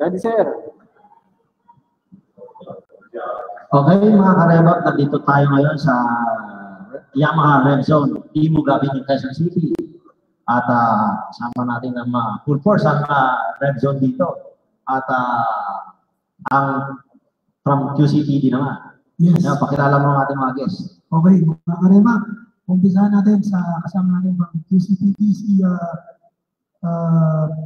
Ready, sir? Okay, mga ka-Revot, nandito tayo ngayon sa Yamaha Revzone, Timog Ave. Ng Quezon City. At sama natin ang full force ang Revzone dito. At ang from QCTD naman. Yes. Yan, pakilala mo ang ating mga guests. Okay, mga ka-Revot, umpisahan natin sa kasama natin from QCTD si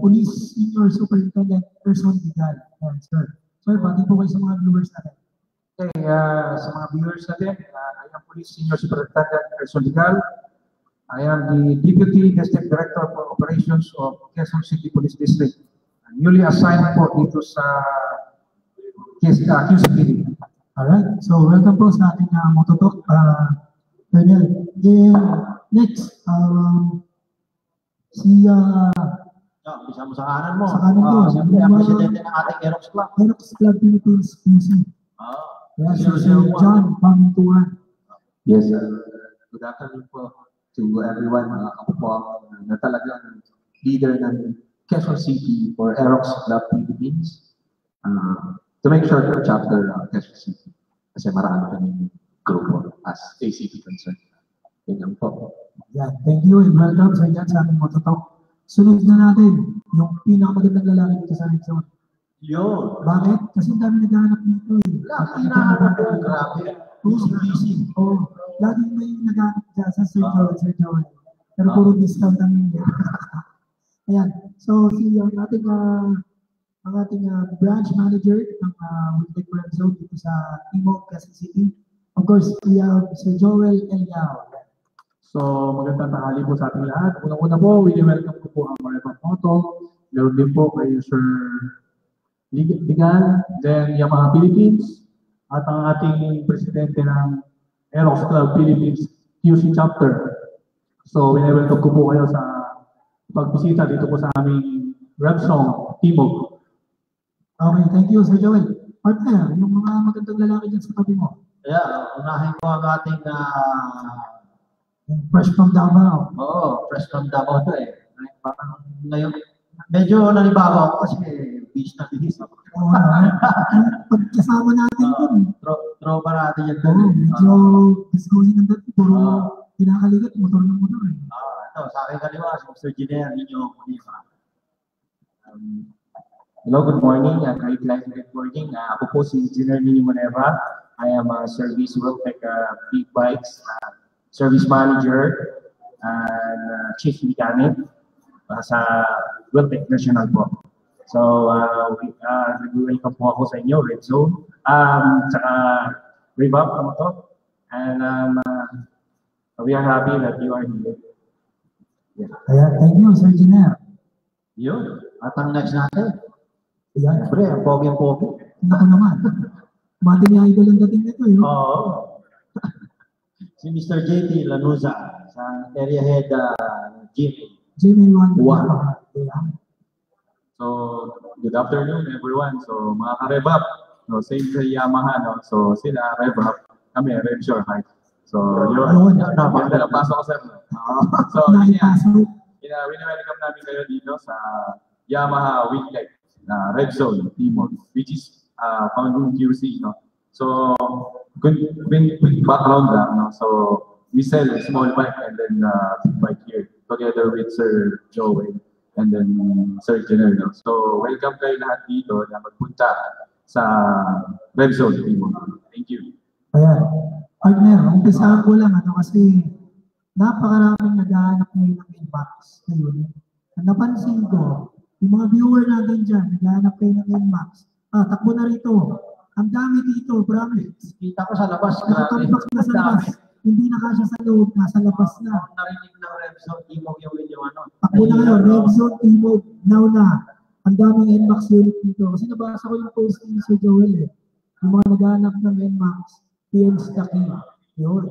Police Senior Superintendent Erson Digal. Sir, bati po kayo sa mga viewers natin. Okay, sa mga viewers natin, I am Police Senior Superintendent Erson Digal. I am the Deputy District Director for Operations of Quezon City Police District, newly assigned po dito sa QCPD. Alright, so welcome po sa ating Moto Talk panel. Then, next, si bisa mo sa kanan mo. Sa kanan ko. Siyempre, ang presidente ng ating Aerox Club. Aerox Club Philippines, PC. Yes, John, Pamintuan. Yes, good afternoon po to everyone. Ako po na talagang leader ng Quezon City for Aerox Club Philippines to make sure to chapter Quezon City kasi marami kami grupo as ACP concern. Ganyan po. Yeah, thank you and welcome sa inyan sa aming Moto Talk. Sunod na natin yung pinakamagandang lalaki dito sa Revzone. Yun. Bakit? Kasi dami naghahanap nito eh. Lagi naghahanap nito. Grabe. Busy. Oo. Laging may naghahanap dyan sa Sir Joel. Pero puro discount ang yun. Ayan. So, si ang ating branch manager ng Wheeltek Revzone dito sa Timog, Quezon City. Of course, si Sir Joel Ellao. So, magandang tanghali po sa ating lahat. Una-una po, welcome ko po ang Maribeth Toto. Meron din po kay Sir Digan, then Yamaha Philippines, at ang ating presidente ng Aerox Club Philippines QC Chapter. So, welcome ko po kayo sa pagbisita dito po sa aming Revzone, Timog. Okay, thank you, Sir Joel. Partner, yung mga magandang lalaki dyan sa tabi mo. Yeah, unahin ko ang ating fresh from Davao. Oo, fresh from Davao ito eh. Parang ngayon, medyo nalibago ako kasi beach na bilis. Pagkasama natin doon. Tropa natin yan doon. Medyo discousin ng dati. Puro pinakaligat, motor ng motor eh. Ito, sa akin kaliwa, si Mr. Jenner Nino Moneba. Hello, good morning. I'm very glad to be recording. Ako po si Jenner Nino Moneba. I am a service Wheeltek big bikes, service manager, and chief mechanic sa Wheeltek National po. So, nag-welcome po ako sa inyo, Revzone. Tsaka, Revamp naman to. And, we are happy that you are here. Yeah. Kaya, thank you, Sir Jenner. Yun. At ang next natin. Ayan. Siyempre, ang pogi-pogi. Naku naman. Mating na idol ang dating nito, yun. Oo. Si Mr. J T Lanuza, sa area head GP 1. Yeah. So, good afternoon everyone. So, mga ka-Revap, no, same sa Yamaha, no? So, sila Revap, kami Revzone, right? So, yun, napasok ko sir. So, welcome namin kayo dito sa Yamaha Wheeltek na Revzone, Timog, which is Panginoon QC, no? So, quick background lang, no? So, we sell a small bike and then big bike here together with Sir Joey. And then Sir Jenner, no? So welcome kayo lahat dito na magpunta sa Revzone. Thank you. Ayan. Partner, umpisahan ko lang ano kasi napakaraming naghahanap ngayon ng N-Max ngayon. Ang napansin ko, yung mga viewer natin dyan, naghahanap kayo ng N-Max. Ah, takbo na rito. Ang dami dito, promise. Kita ko sa labas. Nakatampak na sa labas. Hindi na kasya sa loob, nasa labas na. Narinig ng Revzone, Timog yung ano. Ako na ngayon, Revzone, Timog, now na. Ang daming N-Max unit dito. Kasi nabasa ko yung post ni Sir Joel eh. Yung mga naghanap ng N-Max, PM stock yun. Yun.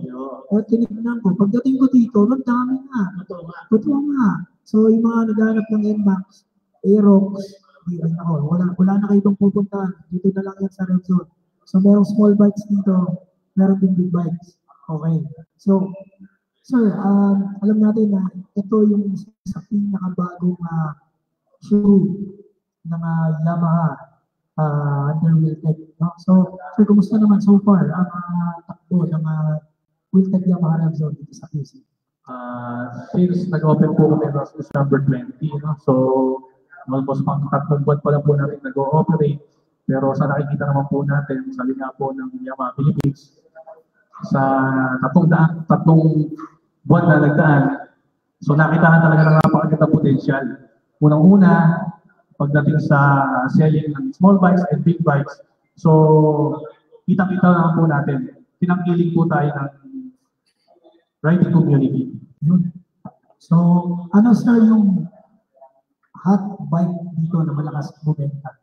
O tinignan ko, pagdating ko dito, ang dami na. Totoo nga. So yung mga naghanap ng N-Max, Aerox, wala na kayo pupuntahan. Dito na lang yan sa Revzone. So merong small bikes dito, merong big bikes. Okay. So, sir, alam natin na ito yung isa sa pinakabagong show ng Yamaha at ng Wheeltek. No? So, sir, kumusta naman so far ang takbo ng Wheeltek Yamaha Revzone dito sa Quezon? Since nag-open po kami last December 20, no? So, almost pang tatlong buwan pa lang po namin nag-ooperate. Pero sa nakikita naman po natin sa linya po ng Yamaha Philippines, sa tatlong buwan na nagdaan, so nakita talaga ng napakaganda potential. Unang-una, pagdating sa selling ng small bikes and big bikes, so kita-kita naman po natin, pinanggiling po tayo ng riding community. So, ano sir yung hot bike dito na malakas bumenta?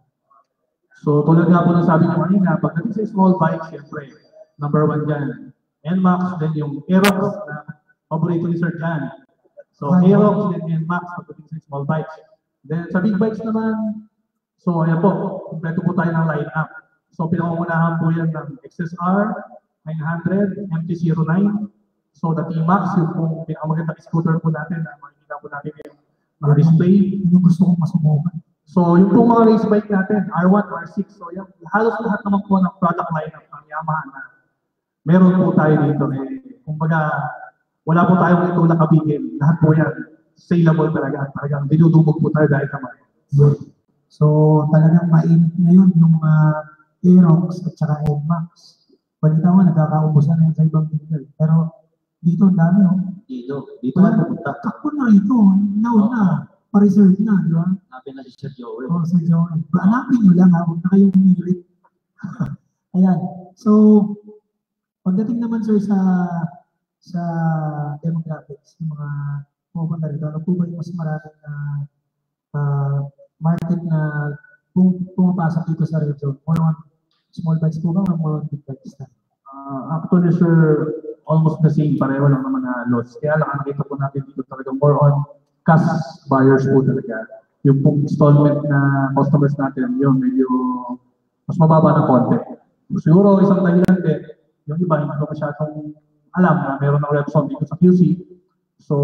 So, tulad nga po ng sabi ko kanina, pagdating sa small bikes, siyempre, number one dyan, N-Max, then yung Aerox na paborito ni Sir Jan. So, Aerox, then N-Max, pagdating sa small bikes. Then, sa big bikes naman, so, ayan po, kompleto po tayo ng lineup. So, pinangungunahan po yan ng XSR 900, MT-09. So, the D-Max, yung pong pinakamaganda scooter po natin, na makikita po natin yung mga display. Yung gusto kong masubukan. So, yung po mga race bike natin, R1, R6, so yung halos lahat naman po ng product lineup ng Yamaha na meron po tayo dito. Eh, kumbaga, wala po tayong ito nakabigil. Lahat po yan, saleable talaga. Talagang dinudubog po tayo dahil naman. So, talagang mainit ngayon yung Aerox at saka N-Max. Balita ko, nagkakaubusan na yun sa ibang tinggal. Pero, dito ang dami, oh. Dito ang pupunta. Takpo na ito, now na. Pa-reserve na, di ba? Hanapin na si Sir Joel. Oo, Sir Joel. Hanapin nyo lang ha, huwag na kayong umilit. Ayan. So, pagdating naman sir sa demographics, yung mga pupunta rito, ano po ba yung mas maraming na market na pumapasok dito sa Revzone? More on small bikes po ba o more on big bikes na? Actually sir, almost the same. Pareho lang naman na lots. Kaya lang, nakita po natin dito talaga more on cash buyers po talaga. Yung installment na customers natin, yun, medyo mas mababa na konti. So, siguro isang dahilan din, yung iba hindi ko masyadong alam na meron ng Revzone dito sa QC. So,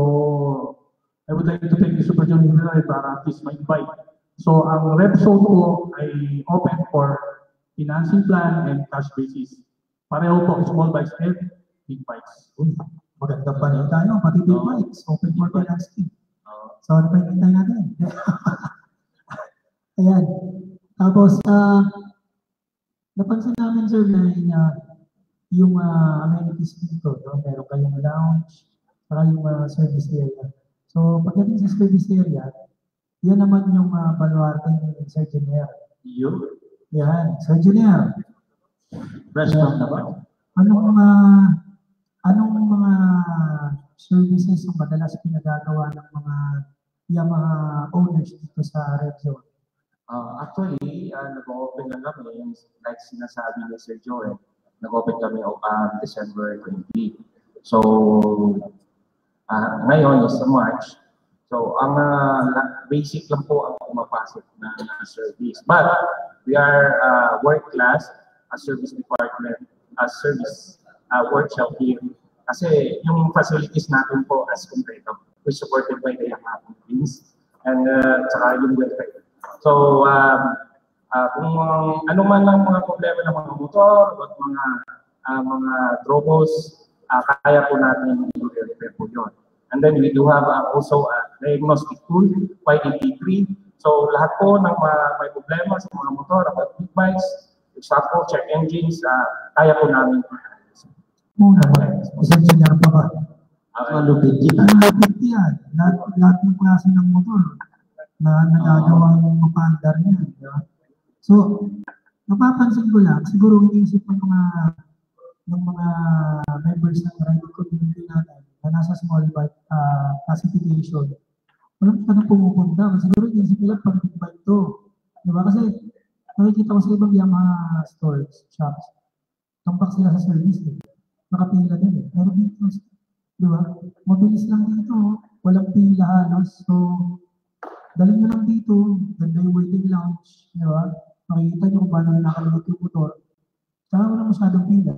I would like to take this opportunity para at least ma-invite. So, ang Revzone po ay open for financing plan and cash basis. Pareho po, small bikes and big bikes. Magandang panahon tayo, pati big bikes, open for financing. So, ano pa yung hintay natin? Ayan. Tapos, napansin namin, sir, na yung amenities dito, no? Meron kayong lounge, para yung service area. So, pagdating sa service area, yan naman yung baluarte ng Sir Jenner. Iyo? Yan, Sir Jenner. Restaurant na ba? Anong mga services ang madalas pinagagawa ng mga Yamaha owners dito sa Revzone? Actually, nag-open na kami, like sinasabi ni Sir Joel, nag-open kami December 20. So, ngayon is March. So, ang basic lang po ang pumapasok na service. But, we are work class, a service department, a service workshop here. Kasi yung facilities natin po as completo, which supported by the Yamaha Philippines and saka yung website. So, kung ano man lang mga problema ng mga motor at mga troubles, kaya po natin i-repair po yun. And then we do have also a diagnostic tool, YDT3. So, lahat po ng may problema sa mga motor at big bikes, example, check engines, kaya po namin po. Muna ba? Isang senior pa ba? Malupit yan. Malupit yan. Lahat ng klase ng motor na nagagawa ng mapandar niyan. So, napapansin ko lang, siguro ang isip ng mga members ng riding community natin na nasa small bike classification, walang ka na pumupunta. Siguro ang isip nila pag big bike to. Diba? Kasi nakikita ko sa ibang Yamaha stores, shops, tampak sila sa service eh. Nakapila din eh. Pero dito, di ba? Mabilis lang dito. Walang pila halos. So, daling na lang dito. Ganda yung waiting lounge. Di ba? Makikita nyo kung paano nakalugot yung motor. Saka wala masyadong pila.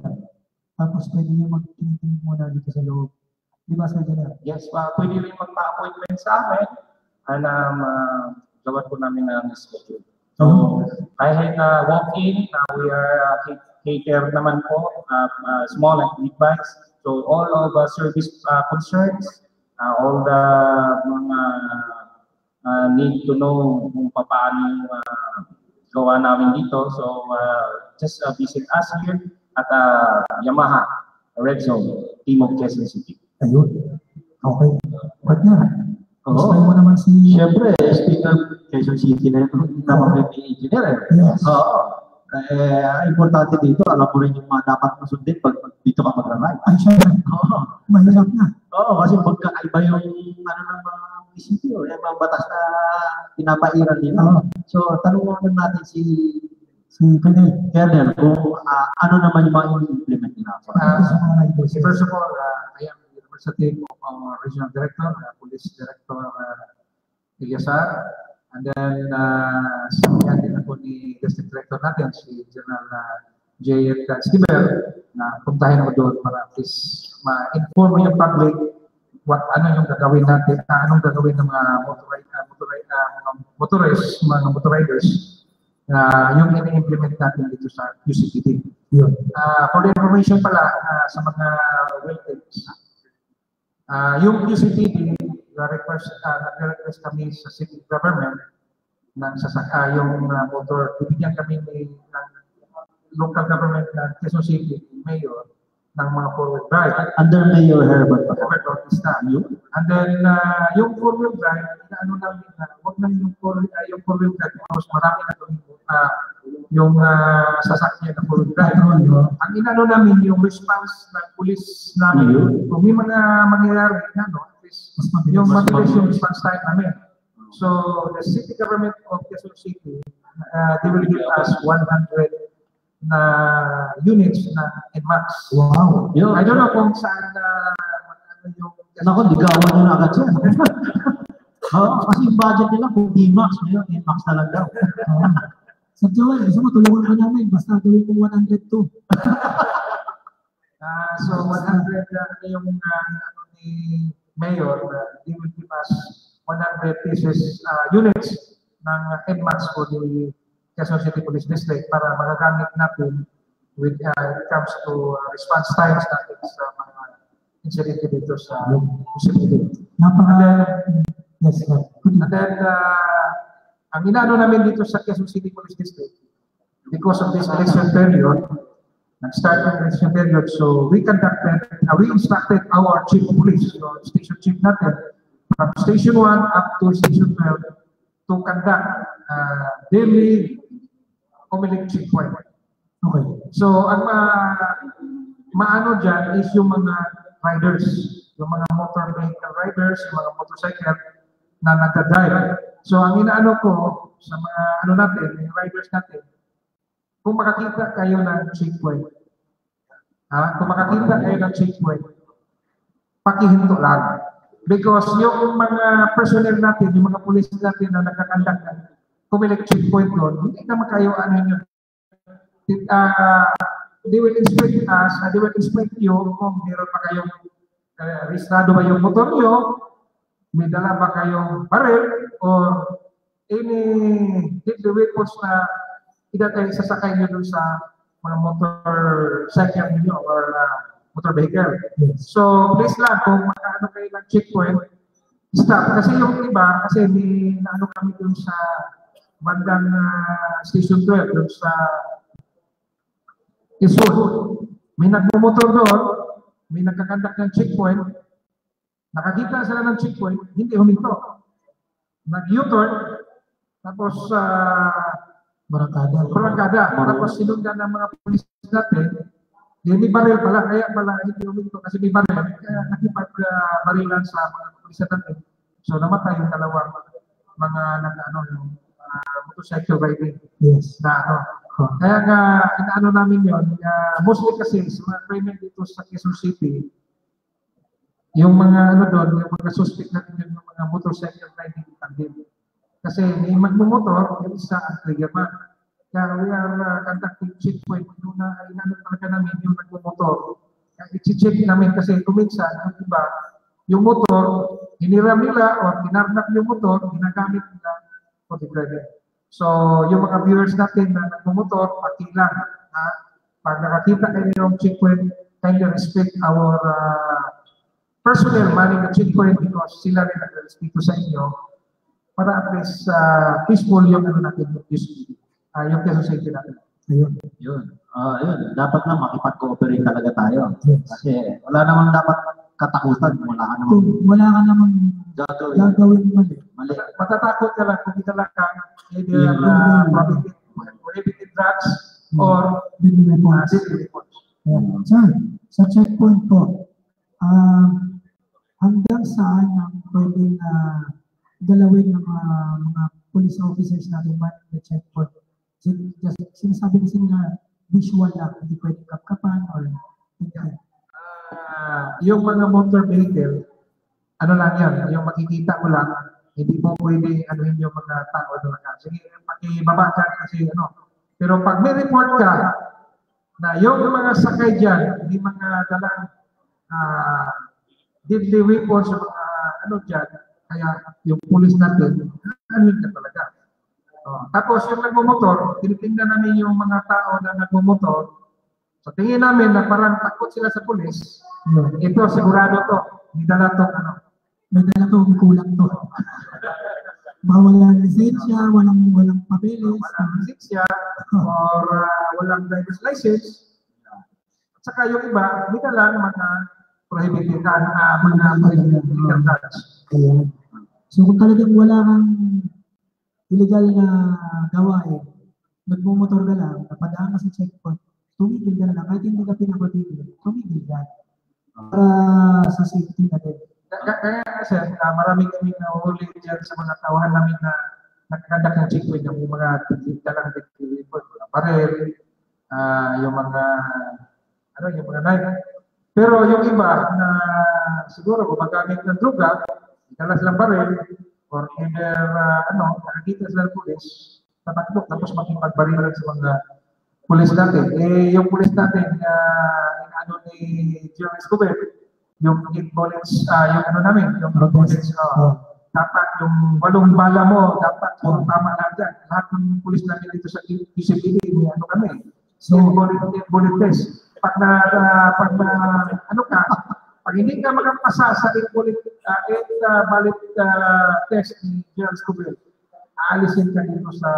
Tapos pwede nyo mag-tinting muna dito sa loob. Di ba, Sir Jenner? Yes, pwede rin magpa-appointment sa akin. Alam, gawin po namin na schedule. So, highlight na walking, we are cater naman po, small and big bikes. So, all of the service concerns, all the mga need to know kung paano gawa namin dito. So, just visit us here at Yamaha, Revzone, Timog, Quezon City. Ayun. Okay. Ba't nga? Gusto mo naman si... Siyempre, speak of Quezon City na yun, naman yung engineer. Yes. Oo. Eh, importante dito, alam mo rin yung mga dapat masundin pag dito ka mag-ride. Ay, siyempre. Oo. Mahirap na. Oo, kasi pagkakaiba yung ano ng mga munisipyo, yung mga batas na pinapairan nila. Oo. So, tanungan natin si... Kelner, kung ano naman yung mga implement nila. First of all, I am the representative of our regional director, police director Ilyasar, and then siya din ako ni district director natin, si General J T Lanuza, na puntahin ako doon para please ma-inform yung public what ano yung gagawin natin, anong gagawin ng mga motorizers yung ini-implement natin dito sa QCPD. Yun. For the information pala sa mga websites, yung QCPD, nag-request kami sa city government ng sasaka yung motor. Bibigyan kami ng local government ng Quezon City, mayor, ng mga four-wheel drive. Under Mayor Herbert Bautista. And then, yung four-wheel drive, ano namin, huwag namin yung four-wheel drive, tapos marami na yung sasakyan na four-wheel drive. Ang inano namin, yung response ng police namin, kung may mga mangyayari, yung matilis yung response time namin. So, the city government of Quezon City, they will give us 100 units na N-Max. Wow. Yo, I don't know kung saan ano yung... Ako, ligawan nyo na agad siya. Kasi yung budget nila kung D-Max, ngayon N-Max talaga. Sir Joel, gusto mo tulungan ko namin, basta gawin kong 102. So 100 yung ano ni Mayor, they will give us 100 pieces units ng N-Max for the Quezon City Police District para magagamit natin with it comes to response times natin sa mga incident dito sa municipality. Yes, sir. And then, ang inaano namin dito sa Quezon City Police District, because of this election period, nag-start ng election period, so we conducted, we instructed our chief of police, so station chief natin, from station 1 up to station 12, to conduct daily community checkpoint. Okay. So, ang maano dyan is yung mga riders, yung mga motor vehicle riders, yung mga motorcycle na nagdadrive. So, ang inaano ko sa mga ano natin, yung riders natin, kung makakita kayo ng checkpoint, kung makakita kayo ng checkpoint, pakihinto lang. Because yung mga personnel natin, yung mga pulis natin na nagkakandak na kumilek checkpoint doon, hindi naman kayo ano yun. They will inspect us, they will inspect you kung meron pa kayong registrado ba yung motor nyo, may dala ba kayong baril, or any weapons na idatay sasakay nyo doon sa mga motorcycle nyo or motor vehicle. So, please lang, kung makaano kayo ng checkpoint, stop. Kasi yung iba, kasi may naano kami dun sa bandang station 12, dun sa Quezon. May nagmumotor doon, may nagkakandak ng checkpoint, nakakita sila ng checkpoint, hindi huminto. Nag-U-turn, tapos barangkada. Tapos sinundan ng mga police natin, hindi baril pala, kaya pala hindi huminto kasi may baril. Kaya nakipag-barilan sa mga kapulisan natin. So namatay yung dalawang mga nag-ano yung motorcycle riding. Yes. Na ano. Kaya nga inaano namin yun, mostly kasi sa mga crimen dito sa Quezon City, yung mga ano doon, yung mga suspect natin yung mga motorcycle riding tandem. Kasi may magmumotor, yung isa ang triggerman. Kaya we are conducting checkpoint. Yung inaano talaga namin yung nagmumotor. I-check namin kasi kuminsan, ang iba, yung motor, hiniram nila o pinarnak yung motor, ginagamit nila for the driving. So, yung mga viewers natin na nagmumotor, pati lang, ha? Pag nakakita kayo ng checkpoint, kindly respect our personnel manning the checkpoint because sila rin nagrespeto sa inyo para at least peaceful yung ano natin, yung Quezon City natin. Ayun. Yun. Yun. Dapat na makipag-cooperate talaga tayo. Yes. Kasi wala naman dapat katakutan. Wala ka naman gagawin mali. Matatakot ka lang kung kita lang ka either prohibited drugs or deadly weapons. Sir, sa checkpoint po, hanggang saan ang pwedeng galawin ng mga police officers natin man sa checkpoint? Sinasabi kasi na visual lang, hindi pwede kapkapan or yung mga motor vehicle, ano lang yan, yung makikita ko lang, hindi po pwede anuhin yung mga tao doon lang. Sige, pakibaba dyan kasi ano. Pero pag may report ka na yung mga sakay dyan, hindi mga dalang deadly weapons sa mga ano dyan, kaya yung police natin, anuhin ka talaga. Tapos yung nagmumotor, tinitingnan namin yung mga tao na nagmumotor. So tingin namin na parang takot sila sa pulis. Ito sigurado to, may dala tong ano. May dala tong kulang to. Walang lisensya, walang papeles. Walang lisensya or walang driver's license. At saka yung iba, may dala mga prohibited drugs. So kung talagang wala kang illegal na gawain, nagmumotor ka lang, napadaan ka sa checkpoint, tumigil ka lang, kahit hindi ka pinapatigil, tumigil ka. Para sa safety natin. Kaya kasi marami kami nahuhuli dyan sa mga tawahan namin na nakakandak ng checkpoint ng mga dalang checkpoint, mga baril, yung mga, ano, yung mga knife. Pero yung iba na siguro gumagamit ng droga, dala silang baril, or either, nakakita sila ng pulis, tatakbok, tapos makipagbarilan sa mga pulis natin. Eh, yung pulis natin, ni Joel Ellao, yung involence, yung ano namin, yung involence, dapat yung walong bala mo, dapat yung tama lang dyan. Lahat ng pulis namin dito sa PCPD, may ano kami, involence test. Pag hindi ka magpasa sa invalid test ni Jones Cobel, aalisin ka dito sa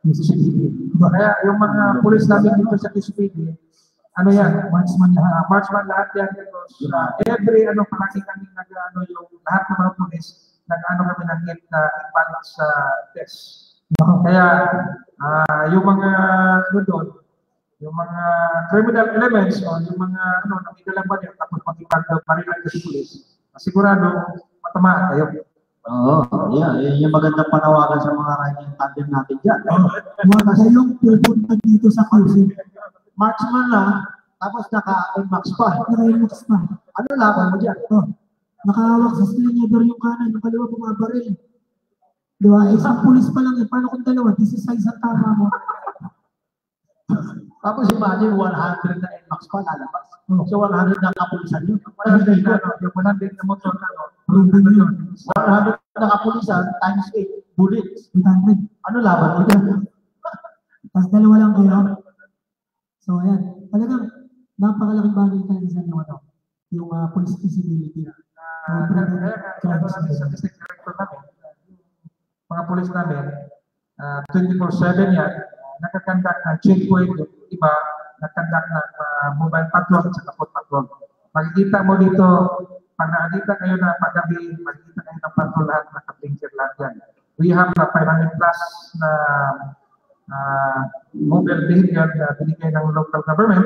QCPD. Kaya yung mga pulis namin dito sa QCPD, ano yan, marchman lahat yan. Because, every palagi kami nag-ano yung lahat ng mga pulis, nag-ano kami nag-get na invalid sa test. Kaya yung mga doon, yung mga criminal elements o yung mga nakikita lang ba niya tapos pag-ibarilan ka sa pulis, sigurado matamaan kayo. Oo, yeah, yung magandang panawagan sa mga riding tandem natin dyan. Kasi yung pupunta dito sa Quezon, marksman lang, tapos naka-N-Max pa. Ano laban mo dyan? Nakahawak sa slinger yung kanan, yung kaliwa bumabaril. Diba? Isang pulis pa lang, paano kung dalawa? This is size ang tama mo. Tapos imagine 100 na N-Max pa lalabas. So 100 na kapulisan yun. 100 na motor na yun. 100 na kapulisan times 8 bullets. Ano laban mo dyan? Tapos dalawa lang kayo. So ayan. Talagang napakalaking bagay talaga sa inyo yung police visibility. Kaya namin sa district director namin, mga police namin, 24/7 yan, nakakandak ng checkpoint, yung iba nakakandak ng mobile patrol at saka foot patrol. Makikita mo dito, pag nakakita kayo na paggabi, makikita kayo ng patrol lahat, nakablinker lahat yan. We have 500 plus na mobile vehicle na binigay ng local government.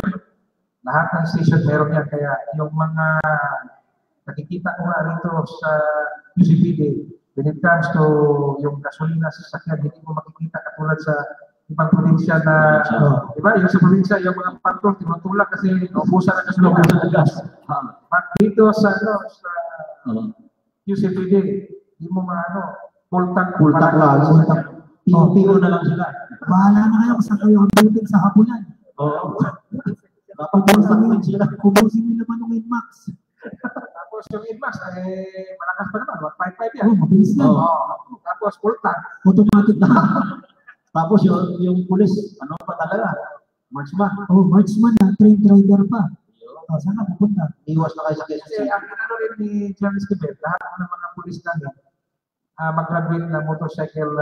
Lahat ng station meron yan, kaya yung mga nakikita ko nga rito sa UCPD, when it comes to yung gasolina sa sakyan, hindi mo makikita katulad sa ibang probinsya na, di ba? Yung sa probinsya, yung mga patrol, tinutulak kasi naubusan na kasulungan sa gas. At dito sa UCPD, di mo maano, pultang lang. Pino na lang sila. Bahala na kayo kung saan kayo ang buting sa hapunan. Oo. Kubusin nyo naman ng N-Max. Tapos yung N-Max, malakas pa naman, 155 yan. Mabilis na. Tapos pultang. Automatic na. Tapos yung pulis, ano pa talaga? Marksman. Oh, marksman na, train rider pa. Oh, saan na pupunta? Iwas na kayo sa Quezon City. Ang ano rin ni James Kibet, lahat ng mga pulis na mag-graduate na motorcycle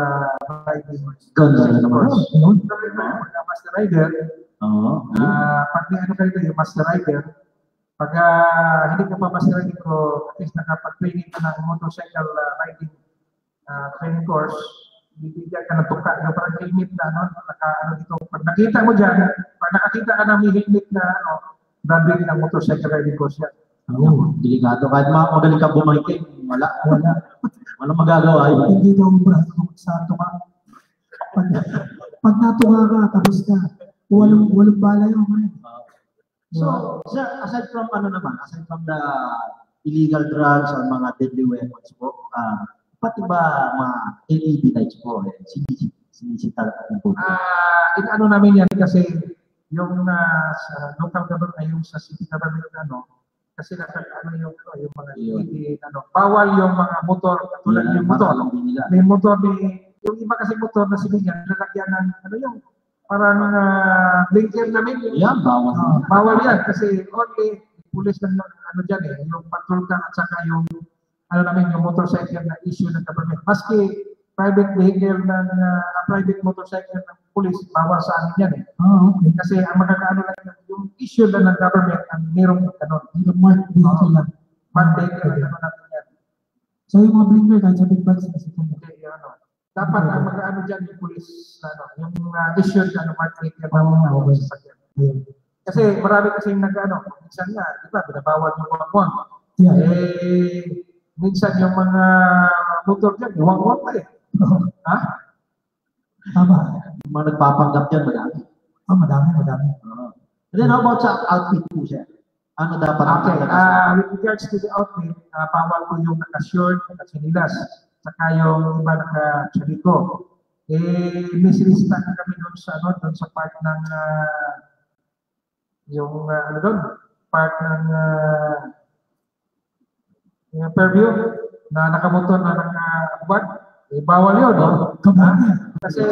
riding. Gano'n naman. Gano'n naman. Master rider. Oo. Pag may ano kayo na yung master rider, pag hindi ka pa master rider ko, at least nakapag-training ka ng motorcycle riding training course, bibigyan ka ng tuka, yung parang helmet na, ano, naka-ano dito. Pag nakita mo dyan, pag nakakita ka na may helmet na, ano, graduate ng motorcycle riding course yan. Oo, delikado. Kahit magaling ka bumangking, wala. Walang magagawa yun. Hindi daw sa tuka. Pag natuka ka, tapos ka. Walang bala yun. So, aside from ano naman, aside from the illegal drugs or mga deadly weapons po, pati ba mga LED lights po, sinisita natin po? Inaano namin yan kasi yung sa local government ay yung sa city government ano, kasi nasa ano yung mga LED, ano, bawal yung mga motor, tulad yung motor. May motor, yung iba kasi motor na sinigyan, nalagyan ng ano yung parang blinker namin. Yan, bawal. Bawal yan kasi only police lang yung ano dyan eh, yung patrol car at saka yung ano namin yung motorcycle na issue ng government. Maski private vehicle ng private motorcycle ng police, bawal sa amin yan eh. Oh, okay. Kasi ang magkakaano lang yung issue lang ng government ang merong ano, yung marked vehicle lang. Marked vehicle lang natin yan. So yung mga blinker kahit sa big bags kasi kung okay, ano. Dapat ang magkakaano dyan yung police, ano, yung issue ng marked vehicle na bawal sa sakyan. Kasi marami kasi yung nag-ano, minsan nga, di ba, binabawal yung buwan-buwan. Yeah. Eh, minsan yung mga motor dyan, huwag pa eh. Ha? Tama. Yung mga nagpapanggap dyan, madami. Oh, madami. And then how about sa outfit po siya? Ano dapat? Okay, with regards to the outfit, bawal po yung naka-shirt, naka-sinilas, saka yung iba naka-chaliko. Eh, may sinisita na kami doon sa, ano, doon sa part ng, yung, ano doon, part ng, yung purview na nakamotor na naka-buwan, eh, bawal yun, no? Kabaan. Kasi...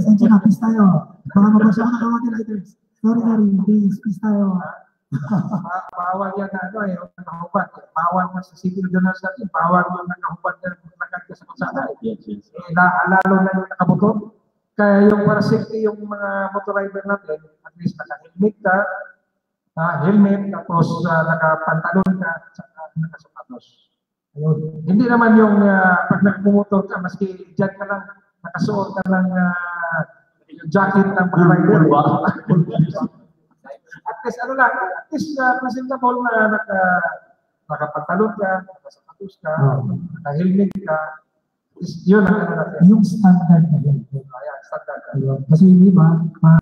Sensya na, peace tayo. Baka mabasya ko nakawati lighters. Sorry, peace tayo. Bawal yan na, ano eh, nakahubad. Bawal na sa civil journals natin, bawal na nakahubad na nakahubad sa kutsada. Eh, lalo na yung nakamotor. Kaya yung para safety yung mga motor rider natin, at least naka-helmet ka, helmet, tapos naka-pantalon ka, nakasapatos. Ayun. Hindi naman yung pag nagmumotor ka, maski dyan ka lang, nakasuot ka lang yung jacket ng rider. At least ano lang, at least presentable na nakapantalon ka, nakasapatos ka, naka-helmet ka. Yun ang ano natin. Yung standard na yun. Ayan, standard. Ayun. Kasi yung iba,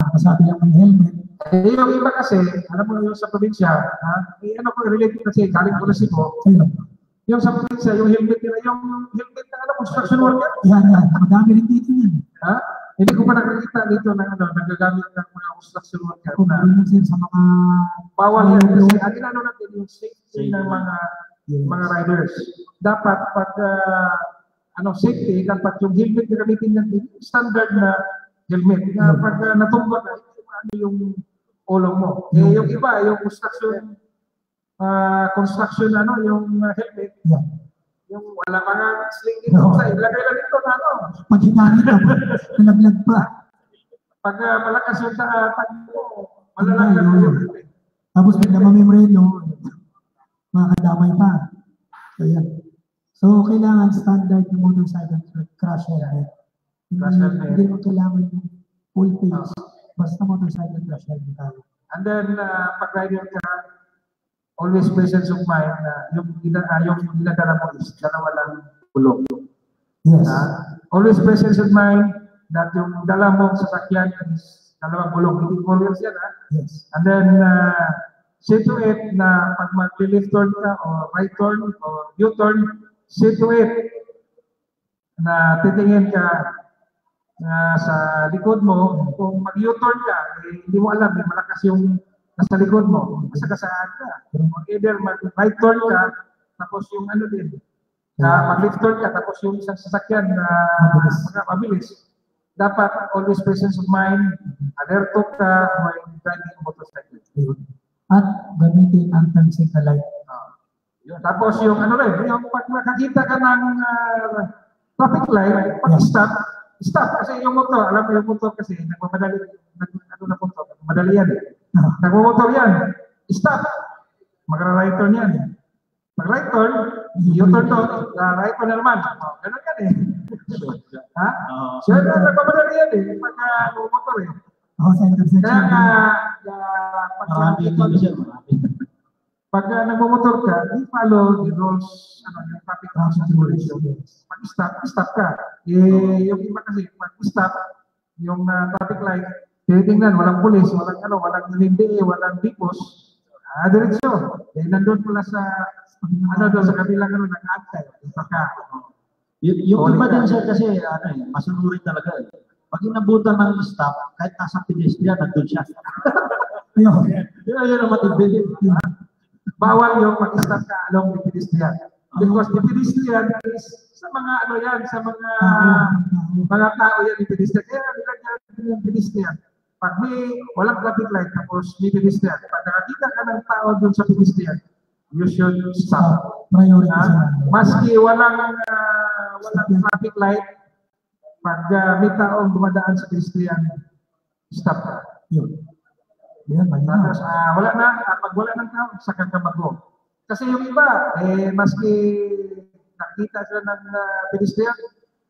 masabi lang ng helmet. Eh, yung iba kasi, alam mo yung sa probinsya, ano ko related kasi, galing ko na si Bo, yung sa probinsya, yung helmet nila, yung helmet na ano, construction worker. Yan, madami rin dito yan. Ha? Hindi ko pa nakikita dito na ano, nagagamit ng mga construction worker na bawal yan. Kasi atin ano natin yung safety ng mga riders. Dapat pag, ano, safety, dapat yung helmet na gamitin natin, standard na helmet. Pag natumba na, ano yung olong mo. Eh, yung iba, yung construction ano, yung helmet. Yeah. Yung wala mga sling dito. No. Ilagay lang dito na ano. Pag hinahin ka ba? Nalaglag pa. Pag malakas yung tagpo, malalaglag mo yung helmet. Tapos pag namamemreno, makakadamay pa. So, yan. So, kailangan standard yung motorcycle crash helmet. Hindi mo kailangan yung full face. Basta motorcycle crash helmet tayo. And then, pag-rider ka, always presence of mind na yung ginagala mo is dalawa lang ulo. Yes. Always presence of mind that yung dala mong sasakyan is dalawang ulo. Always yan, ha? Yes. And then, say to it na pag mag-left turn ka o right turn o U-turn, say to it na titingin ka sa likod mo, kung mag-U-turn ka, eh, hindi mo alam, eh, malakas yung nasa likod mo, basta ka saan ka. Or either mag-right turn ka, tapos yung ano din, mag-left turn ka, tapos yung isang sasakyan na mabilis, dapat always presence of mind, alerto ka when riding motorcycle. At gamitin ang transient light. Tapos yung ano rin, yung pag nakakita ka ng traffic light, pag-stop, stop kasi yung motor, alam mo yung motor kasi, nagmamadali, ano na motor, nagmamadali yan. Nagmamotor yan, stop, magra-right turn yan. Pag-right turn, yung turn down, right turn na naman. Ganun yan eh. Ha? Siya na nagmamadali yan eh, pag-motor eh. Kaya nga, pag nagmamotor ka, i-follow the rules, ano, yung traffic rules and regulations. Pag-stop, stop ka. Eh, yung iba kasi, pag-stop, yung traffic light, tinitingnan, walang pulis, walang ano, walang hindi, walang bipos, direksyon. Dahil nandun pala sa, ano doon sa kabilang ano, nag-aantay. Yung iba din sir kasi, ano eh, masunurin talaga eh. Pag inabutan ng staff, kahit nasa pedestrian, nandun siya. Yun ang matibig. Bawal yung mag-staff ka along the pedestrian. Because the pedestrian is sa mga ano yan, sa mga tao yan yung pedestrian. Kaya nilagyan yung pedestrian. Pag may walang traffic light, tapos may pedestrian, pag nakakita ka ng tao doon sa pedestrian, you should stop. Maski walang traffic light, pag may taong dumadaan sa pedestrian, stop ka. Tapos wala na, pag wala ng tao, saka ka mag-go. Kasi yung iba, eh, maski nakita sila ng pedestrian,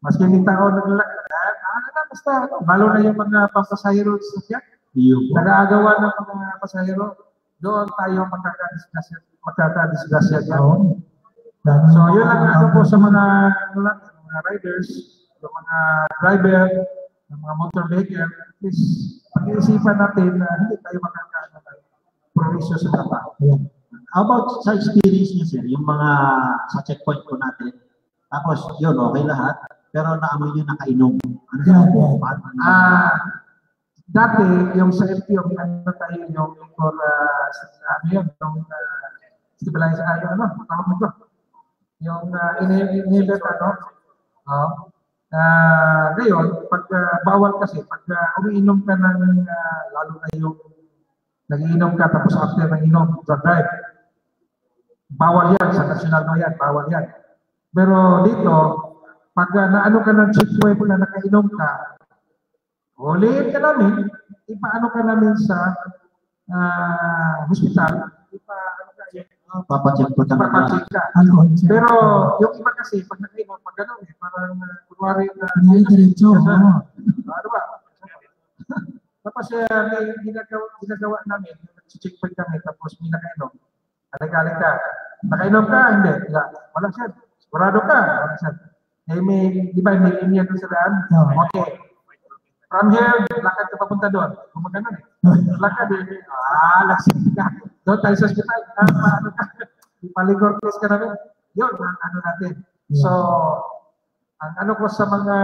maski hindi tao naglalakad, basta balo na yung mga pasahero sa sakyan. Nag-aagawan ng mga pasahero. Doon tayo magkakadisgrasya doon. So yun lang ano po sa mga riders, yung mga driver, yung mga motor maker, please pag-iisipan natin na hindi tayo magkakadisgrasya ng proviso sa tao. How about sa experience niyo sir, yung mga sa checkpoint po natin, tapos yun okay lahat, pero naamoy nyo nakainom. Ano po? Dati, yung sa FTO, ano tayo yung for, ano yun, yung stabilize, yung ano, tawag mo ko. Yung inhibit, ano. Ngayon, pag bawal kasi, pag umiinom ka ng, lalo na yung nagiinom ka, tapos after nanginom, drive. Bawal yan, sa national mo yan, bawal yan. Pero dito, pag naano ka ng checkpoint na nakainom ka, huliin ka namin, ipaano ka namin sa hospital, papacheck ka. Pero yung iba kasi, pag nakainom, pag gano'n eh, parang kunwari na, ano ba? Tapos may ginagawa namin, checkpoint namin, tapos may nakainom, alagaling ka, nakainom ka, hindi, walang sir, sigurado ka, walang sir. Eh, may, di ba, may linya doon sa daan? Okay. From here, lakad ka papunta doon. Kung maganda eh. Lakad eh. Lakad ka. Doon tayo sa hospital. Paano ka? Ipaligor place ka namin. Yun, ang ano natin. So, ang ano ko sa mga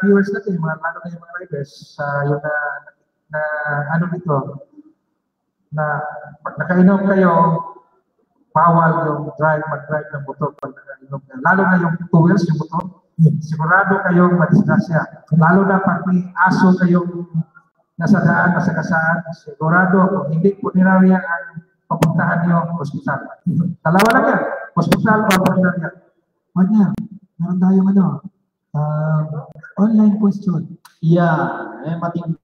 viewers natin, mga lalo na yung mga riders, yung na ano dito, na pag nakainom kayo, bawal yung mag-drive ng motor pag nakainom kayo. Lalo na yung two-wheels, yung motor, sigurado kayong madisgrasya. Lalo na pag may aso kayong nasa daan, nasa kasaan, sigurado kung hindi punerarya ang papuntahan nyo hospital. Dalawa lang yan, hospital o punerarya. Huwag niya, meron tayong ano, online question. Yeah, eh matindi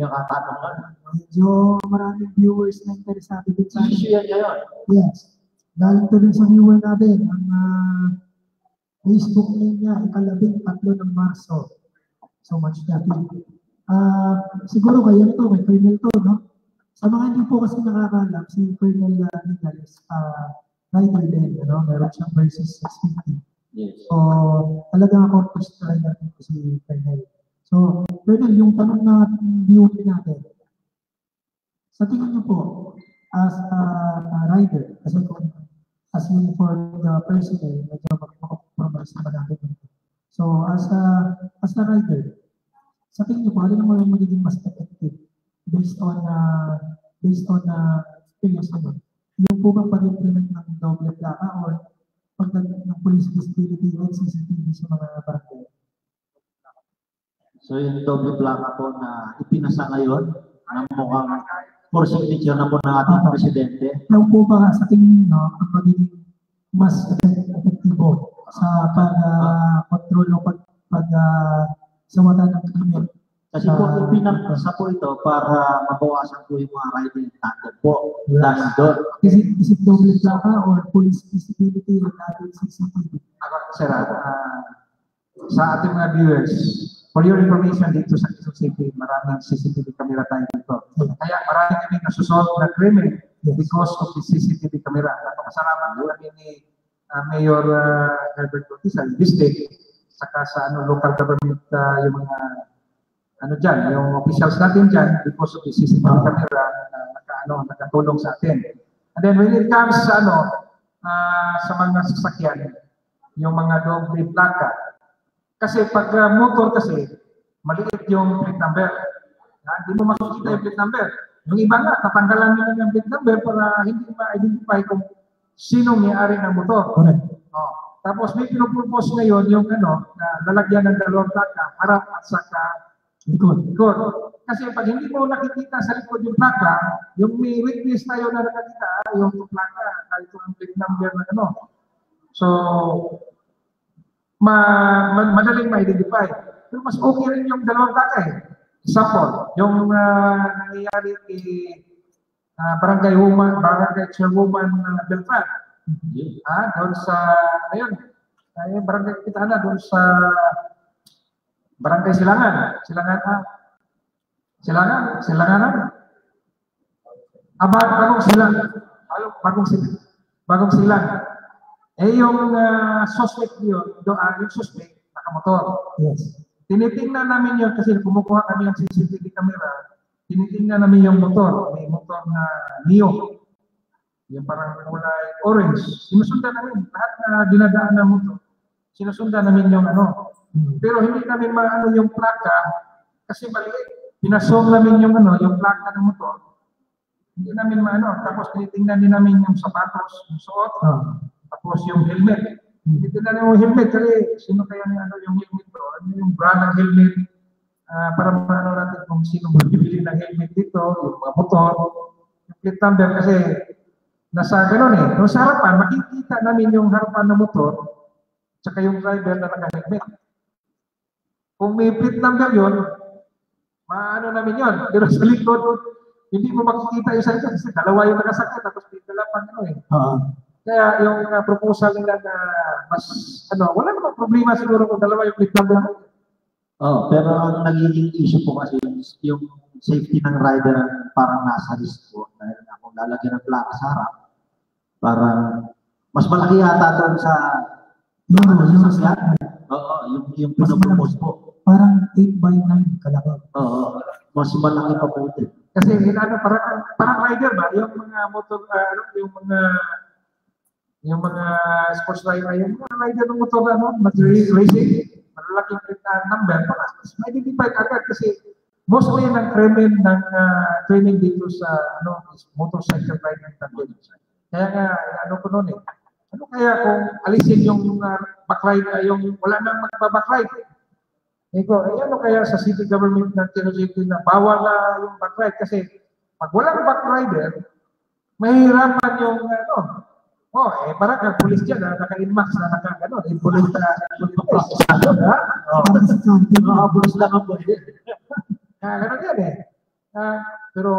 ang katanungan. Medyo maraming viewers na interesado din sa akin. Share kayo. Yes. Galing to rin sa viewer natin, ang Facebook niya, ika-13 ng Marso. So much happy. Siguro kayo na to, may Colonel to, no? Sa mga hindi po kasi nakakalap, si Colonel Digal is rider din, no? Meron siyang versus 650. Yes. So, talaga ako first try natin si Colonel. So, Colonel, yung tanong na diutin natin, sa tingin niyo po, as a rider, kasi kung as in for the personal, medyo mag-compromise naman natin. So, as a rider, sa tingin niyo po, alin naman yung magiging mas effective based on experience naman? Yung po ba pag-implement ng double plaka or pagdating ng police visibility o CCTV sa mga barangay? So yung double plaka po na ipinasa ngayon ng mukhang for signature na po ng ating presidente. Ano po ba sa tingin nyo ang magiging mas epektibo sa pag-control o pag-sawata ng krimen? Kasi po pinapasa po ito para mabawasan po yung mga riding tandem po. Last doon. Is it double plaka or police visibility and other CCTV? Sarado. Sa ating mga viewers, for your information, dito sa Quezon City, maraming CCTV camera tayo dito. Kaya maraming kami nasusolve na criminal because of the CCTV camera. Napakasalamat po namin ni Mayor Herbert Bautista, district, saka sa local government, yung mga yung officials natin dyan because of the CCTV camera na nakatulong sa atin. And then when it comes sa mga sasakyan, yung mga doble plaka, kasi pag motor kasi, maliit yung plate number. Hindi mo makikita yung plate number. Yung iba nga, tatanggalan nila yung plate number para hindi ma-identify kung sino may-ari ng motor. Correct. Oh. Tapos may pinupropose ngayon yung na lalagyan ng dalawang plaka, harap at saka likod. Kasi pag hindi mo nakikita sa likod yung plaka, yung may witness tayo na nakakita, yung plaka, kahit yung plate number na So, madaling ma-identify. Pero mas okay rin yung dalawang takay. Example, yung nangyayari kay Barangay Woman, Barangay Chairwoman Beltran. Doon sa, Barangay Pitana, doon sa Barangay Silangan. Silangan. Bagong silang. Eh, yung suspect yun, yung suspect, nakamotor. Yes. Tinitingnan namin yun kasi kumukuha kami ng CCTV camera, tinitingnan namin yung motor. May motor na Neo. Yung parang kulay orange. Sinusundan namin. Lahat na dinadaan ng motor, sinusundan namin yung Pero hindi namin maano yung plaka kasi maliit. Pinasong namin yung yung plaka ng motor. Hindi namin maano. Tapos tinitingnan din namin yung sapatos, yung suot. Tapos yung helmet. Hindi na yung helmet kasi sino kaya yung helmet to? Ano yung brand ng helmet? Para maano natin kung sino bumibili ng helmet dito, yung mga motor, yung plate number kasi nasa ganun eh. No, sa harapan, makikita namin yung harapan ng motor tsaka yung driver na naka-helmet. Kung may plate number yun, maano namin yun. Pero sa likod, hindi mo makikita yung sa likod kasi dalawa yung nakasakit tapos may dalapan eh. Kaya yung proposal nila na mas, wala namang problema siguro kung dalawa yung plate number. Pero ang nagiging issue po kasi yung safety ng rider parang nasa risk po. Dahil kung lalagyan ng plaka sa harap, parang mas malaki yata doon sa saslan. Yung pinapropose po. Parang 8x9 kalabang. Mas malaki pa po ito. Kasi parang rider ba? Yung mga motor, yung mga sports rider, yung mga rider ng motor racing, malalaking number, ma-identify agad kasi mostly ng krimen ng training dito sa motorcycle riding tandem. Kaya nga, ko noon eh, kaya kung alisin yung backride, yung wala nang magpa-backride? Kaya sa city government ng Quezon na bawal na yung backride kasi pag walang backrider, mahirapan yung parang ang pulis dyan, naka-N-Max, naka-ganon, pulis na, pulis lang ang pulis. Ganon yan eh. Pero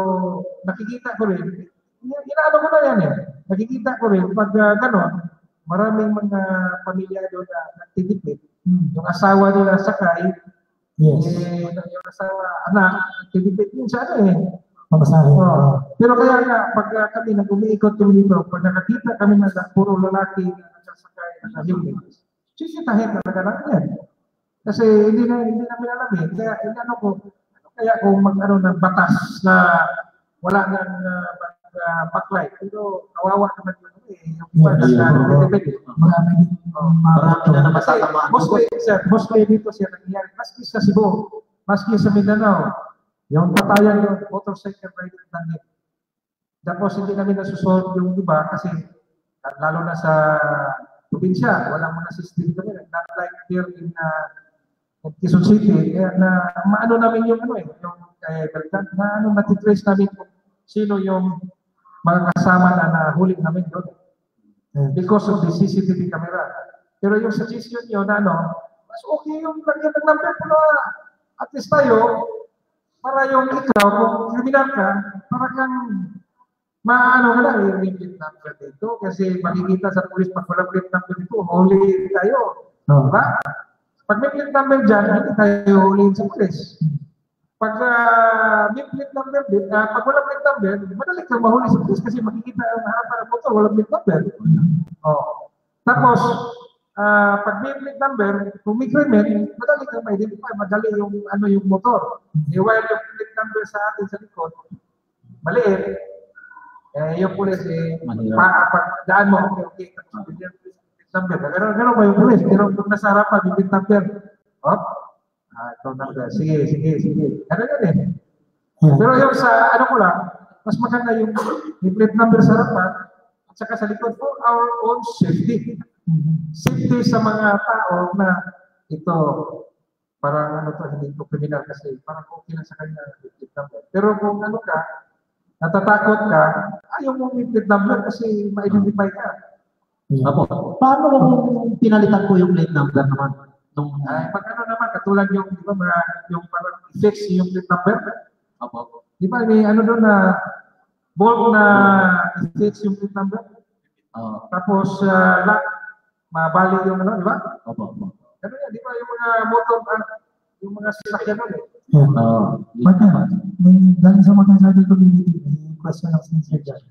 nakikita ko rin, nakikita ko rin, pag ganon, maraming mga pamilya doon na nagtitipid, yung asawa nila sakay, yung asawa, anak, nagtitipid yun sa Pero kaya nga, pag kami nag-umiikot yung libro, pag nakakita kami na puro lalaki na nagsasakay na human, sisitahin talaga natin yan. Kasi hindi namin alam eh. Kaya kung mag-ano ng batas na wala ng backlight, pero kawawa naman marami na naman tatamaan. Mostly dito siya nangyayari. Maski sa Cebu, maski sa Mindanao, yung patayan ng motorcycle rider ng it. Tapos hindi namin nasusolve yung iba kasi lalo na sa probinsya, walang mga system kami. Not like here in at Quezon City, na maano namin yung ano yung balikan, maano matitrace namin kung sino yung mga kasama na nahuli namin doon because of the CCTV camera. Pero yung suggestion nyo na ano, mas okay yung lagyan ng number po na at least tayo, para yung ikaw, kung kriminal ka, para kang maano ka lang, i-repeat number dito kasi makikita sa police pag walang plate number dito, huli tayo. Diba? Pag may plate number dyan, hindi tayo huliin sa police. Pag may plate number din, pag walang plate number, madali kang mahuli sa police kasi makikita ang harapan ng motor, walang plate number. Oh. Tapos, pag may plate number, kung may krimen, madali kang ma-identify, madali yung, ano, yung motor. E while yung plate number sa atin sa likod, maliit, yung pulis, daan mo, okay, tapos yung plate number. Pero ba yung pulis? Pero kung nasa harapan, yung plate number, oh, ito number, sige. Ganun. Pero yung sa, ano ko lang, mas maganda yung plate number sa harapan, at saka sa likod for our own safety. Safety sa mga tao na ito, parang ano to, hindi ito kriminal kasi parang okay lang sa kanya. Pero kung ano ka, natatakot ka, ayaw mo plate number kasi ma-identify ka. Apo. Paano kung pinalitan ko yung plate number naman? Nung, pag ano naman, katulad yung, di ba, yung parang fix yung plate number. Apo. Di ba, may ano doon na bold na fix yung plate number? Tapos, mabali yung ano, di ba? Opo. Ano yan, di ba yung mga motor, yung mga sasakyan nun eh? May galing sa mga sabi ko, may question ng sincere dyan.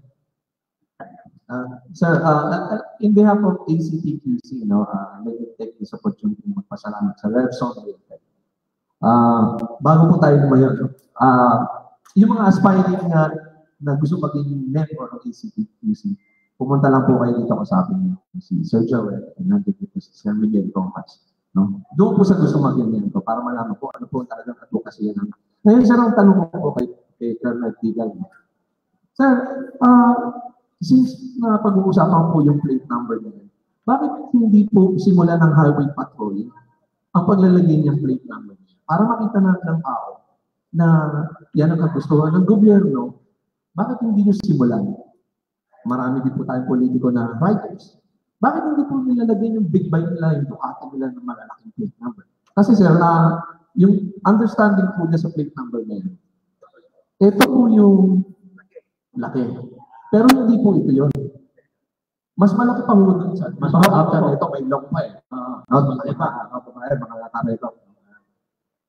Sir, in behalf of ACTQC, no, may take this opportunity magpasalamat sa Revzone. Bago po tayo lumayo, yung mga aspiring na gusto maging member ng ACTQC, pumunta lang po kayo dito sa akin si Sir Joel, nandito po si Sir Miguel Thomas, no? Doon po sa gusto mag-inyan ko para malaman po ano po talagang advocacy yan. Ngayon, sir, ang tanong ko po kay Erson Digal. Sir, since na pag-uusapan po yung plate number niya, bakit hindi po simula ng highway patrol ang paglalagay niyang plate number niya? Para makita natin ng tao na yan ang kagustuhan ng gobyerno, bakit hindi niyo simulan? Marami din po tayong politiko na writers. Bakit hindi po nilalagay yung big bike nila, yung Ducati nila ng malalaking plate number? Kasi sir, yung understanding po niya sa plate number na yun, ito po yung laki. Pero hindi po ito yun. Mas malaki pa po doon saan. Mas malaki pa. Ito may long pa eh. Malaki pa. Makalataray pa.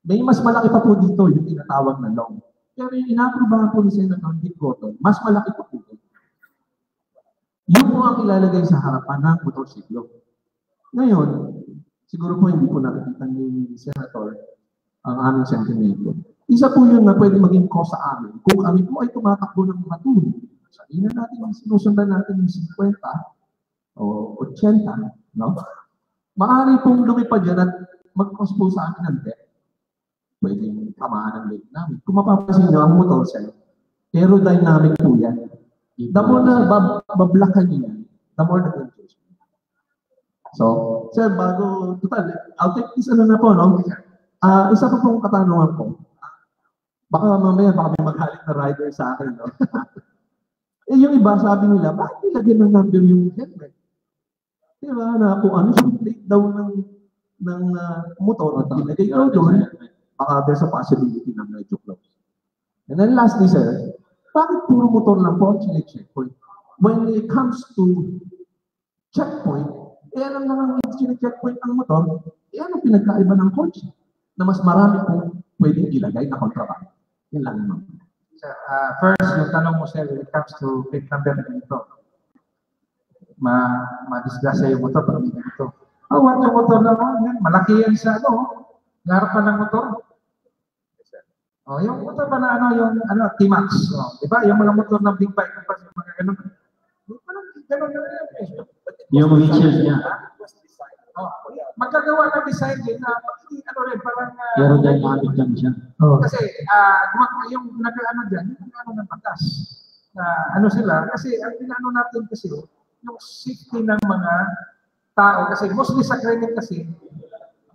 May mas malaki pa po dito yung tinatawag na long. Pero yung inaprobahan po ni Senator Dick Cotton, mas malaki pa po ito. Yun po ang ilalagay sa harapan ng motorsiklo. Ngayon, siguro po hindi po nakikita ni Senator ang aming sentimento. Isa po yun na pwede maging cause sa amin. Kung kami po ay tumatakbo ng mga tuloy, sabihin na natin ang sinusundan natin yung 50 o 80, no? Maaari pong lumipad yan at mag-cause po sa amin ng death. Pwede yung tamaan ng lake namin. Kung mapapansin nyo, ang motorsiklo, aerodynamic po yan. The more na bablakan niya, the more na dangerous. So, sir, bago, total, I'll take this ano na po, no? Isa pa pong katanungan po. Baka mamaya, baka may maghalik na rider sa akin, no? Eh, yung iba, sabi nila, bakit nilagyan ng number yung helmet? Diba, na kung ano yung plate down ng motor, at nilagay ko doon, baka there's a possibility na medyo close. And then lastly, sir, bakit puro motor lang po ang chine-checkpoint? When it comes to checkpoint, alam lang ang chine-checkpoint ng motor, ano pinagkaiba ng kotse na mas marami po pwedeng ilagay na kontrabang. Yun lang naman. First, yung tanong mo, sir, when it comes to plate number ng motor, ma-disgrasya yung motor para hindi ito. What yung motor naman? Yan, malaki yan sa ano, harapan ng motor. Oh, yung motor pa na ano, yung ano, T-Max, oh, di ba? Yung mga motor ng big bike, yung mga ganun. Yung mga features niya. Oh, magkagawa ng design din na ano rin, parang aerodynamic lang siya. Kasi yung nag-ano dyan, yung ano ng batas. Ano sila, kasi ang pinano natin kasi yung safety ng mga tao, kasi mostly sa credit kasi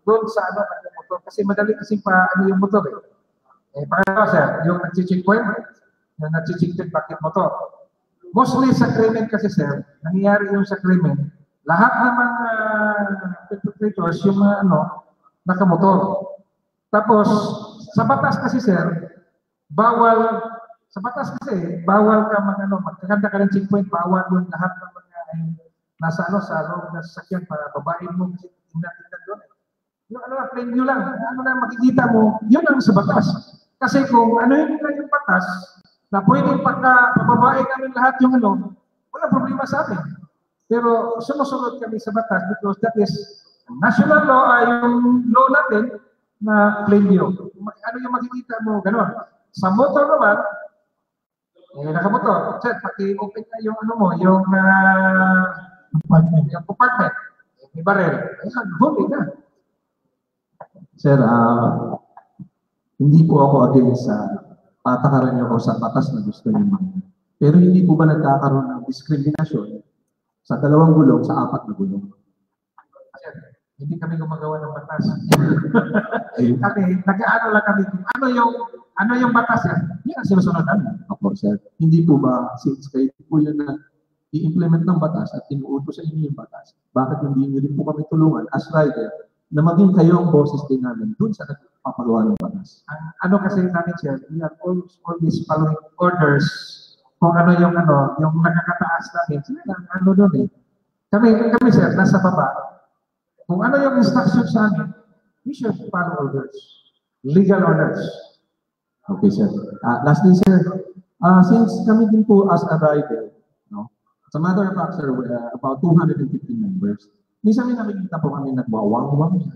doon sa ano, ko kasi madali kasi pa ano yung motor eh. Eh paano sir, yung nag-check point, yung nag-check din bakit motor. Mostly sa krimen kasi sir, nangyayari yung sa krimen, lahat ng mga perpetrators yung mga ano, nakamotor. Tapos sa batas kasi sir, bawal sa batas kasi bawal ka magano, magkakanta ka ng check point, bawal doon lahat ng mga nasa ano sa loob ng sasakyan para babain mo kasi tinatitag doon. Yung ano lang, plain view lang, ano lang makikita mo, yun ang sa batas. Kasi kung ano yun lang yung batas, na pwedeng pagkababain namin lahat yung ano, wala problema sa atin. Pero sumusunod kami sa batas because that is national law ay yung law natin na plain view. Ano yung makikita mo, gano'n. Sa motor naman, eh, nakamotor, check, paki-open na yung ano mo, yung compartment. Yung compartment. May barrel. Ayun, homie na. Sir, hindi po ako against sa patakaran niyo ako sa patas na gusto niyo. Pero hindi po ba nagkakaroon ng diskriminasyon sa dalawang gulong, sa apat na gulong? Sir, hindi kami gumagawa ng patas. Kami, nag-aano lang kami. Ano yung batas yan? Yan ang sinusunod namin. Opo, sir. Hindi po ba, since kayo po yun na i-implement ng batas at inuuto sa inyo yung batas, bakit hindi niyo rin po kami tulungan as rider na maging kayo ang boses din namin dun sa nagpapagawa ng batas? Ano kasi namin, sir, we are always following orders kung ano, yung nakakataas namin. Sila lang, ano dun eh. Kami, sir, nasa baba. Kung ano yung instruction sa amin, we should follow orders. Legal orders. Okay, sir. Lastly, sir, since kami din po as a rider, no, as a matter of fact, sir, we're about 250 members. Minsan may nakikita po kami nagwawang-wang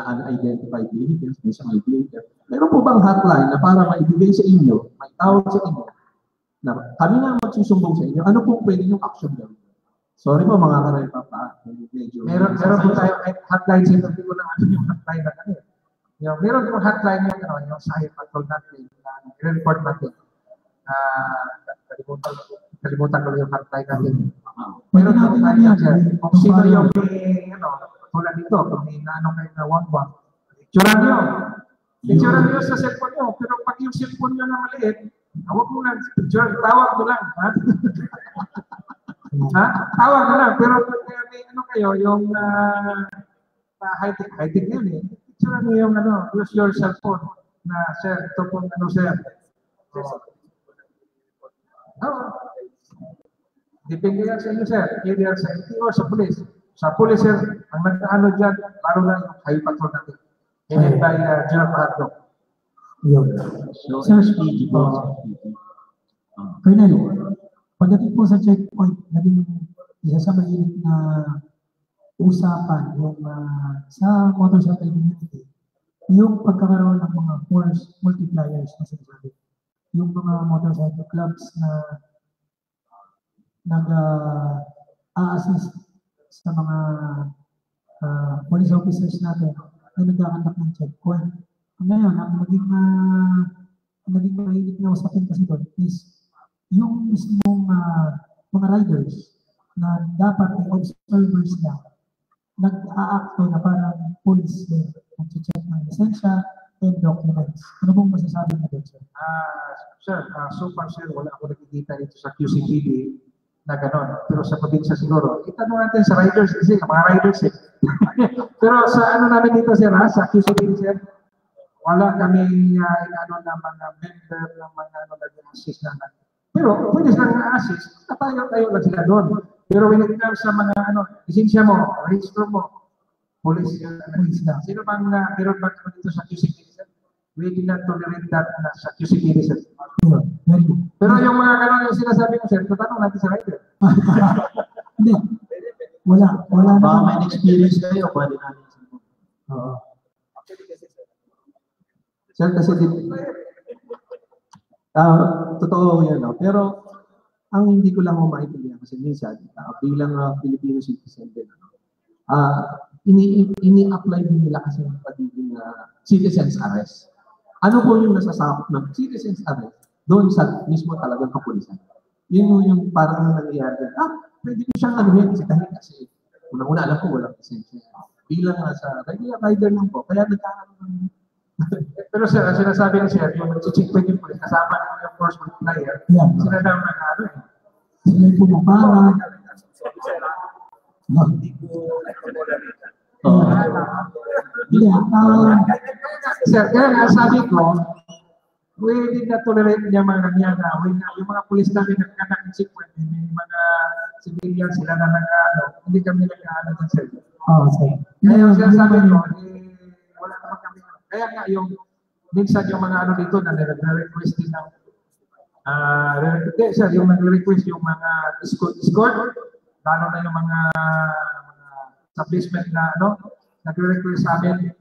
na unidentified vehicles, minsan may blinker. Meron po bang hotline na para maibigay sa inyo, may tawag sa inyo, na kami na magsusumbong sa inyo, ano pong pwede yung action gawin? Sorry po mga karay papa. Meron po tayo hotline sa inyo, lang ano yung hotline na kami. Meron po hotline yung ano, yung sahib patrol natin, i-report natin. Kalimutan ko yung hotline natin. Pero natin na sir, kung sino yung may, tulad dito, kung may naano kayo na wang-wang, picturan nyo. Picturan nyo sa cellphone nyo, pero pag yung cellphone nyo na maliit, tawag mo lang, picturan, tawag mo lang, ha? Ha? Tawag mo lang, pero kung may ano kayo, yung high-tech yun eh, picturan nyo yung use your cellphone na, sir, ito pong sir. Oo. Depende yan sa inyo, sir. Either sa NT or sa police. Sa police, sir, ang nag-ano dyan, laro lang yung high patrol natin. Headed by General Pahatlo. Yun. Sir, speaking po. Colonel, pagdating po sa checkpoint, naging isa sa mahilig na usapan yung sa motorcycle community, yung pagkakaroon ng mga force multipliers na sinasabi. Yung mga motorcycle clubs na nag-a-assist sa mga police officers natin na nag-a-conduct ng checkpoint. Ngayon, ang maging mahilig na usapin kasi doon is yung mismong mga riders na dapat ay observers na nag-a-acto na parang police din nag-check ng lisensya and documents. Ano pong masasabi na doon, sir? Sir, so far, sir, wala ako nakikita dito sa QCPD na gano'n. Pero sa probinsya siguro, itanong natin sa riders kasi, mga riders eh. Pero sa ano namin dito sir, sa QCP sir, wala kami na mga member ng mga nag-assist na natin. Pero pwede silang na-assist, tayo lang sila doon. Pero when it comes sa mga lisensya mo, registro mo, police na. Sino bang meron ba dito sa QCP sir? We did not tolerate that sa QCP sir. Pero yung mga gano'n yung sinasabi ko, sir, tatanong natin sa rider. Hindi. Wala na. Baka may experience kayo, pwede namin. Oo. Sir, kasi totoo yun, pero ang hindi ko lang maintindihan kasi minsan, bilang Filipino citizen din, ini-apply din nila kasi yung pagiging citizen's arrest. Ano po yung nasasakop ng citizen's arrest? Doon sa mismo talagang kapulisan. Yun yung parang nangyayari. Pwede ko siyang anuhin kasi unang-una alam ko walang presensya. bilang nasa regular rider lang po. Kaya nagkakaroon ng... Pero sir, sinasabi na siya, yung nagsichikpin yung police, kasama ng enforcement player, yeah, sinadama na ano eh. Sila yung pumapara. Hindi ko nagpapalamitan. Yeah, sir, kaya nasabi ko, pwede na tolerate niya mga nangyana. Yung mga police namin nagkakakichikpin, yung mga civilian sila na nag-ano, hindi kami nag-ano ng sir. Oh, okay. Kaya yung sinasabi ko, wala naman kami. Kaya nga yung minsan yung mga ano dito na nire-request din ng sir, yung nagre-request yung mga escort, lalo na yung mga establishment na ano, nagre-request sa amin,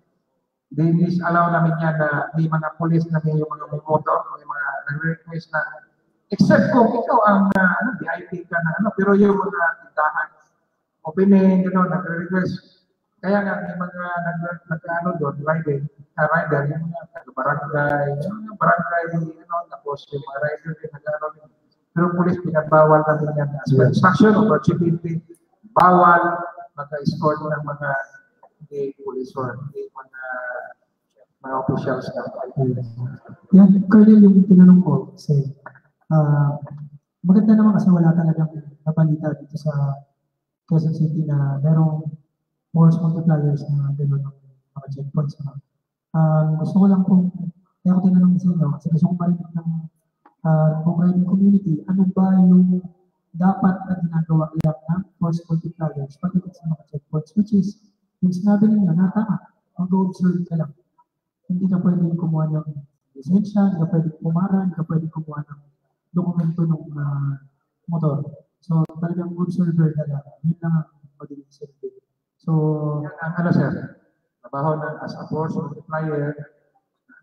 they disallow namin yan na may mga police na may yung mga may motor, may mga nagre-request na, except kung ikaw ang ano, VIP ka na ano, pero yung mga tindahan, opening, gano'n, nagre-request. Kaya nga, may mga nag-ano doon, rider, yung mga taga-barangay, tapos yung mga rider din nag-ano din. Pero pulis, pinabawal namin yan as well. Instruction o prohibited, bawal mag-escort ng mga hindi pulis or hindi mga officials na. Yan, Colonel, yung tinanong ko kasi, maganda naman kasi wala talagang nabalita dito sa Quezon City na merong force multipliers na gano'n ng mga checkpoints. Gusto ko lang kung, kaya ko tinanong sa inyo, kasi gusto ko marinig ng riding community, ano ba yung dapat na ginagawa ng force multipliers pagdating sa mga checkpoints, which is, yung sinabi ninyo, nataka, mag-observe ka lang. Hindi ka pwedeng kumuha ng lisensya, hindi ka pwedeng pumara, hindi ka pwedeng kumuha ng dokumento ng motor. So, talagang observer ka lang. Yun lang ang magiging sinabi. So, ang ano sir, trabaho ng as a force multiplier,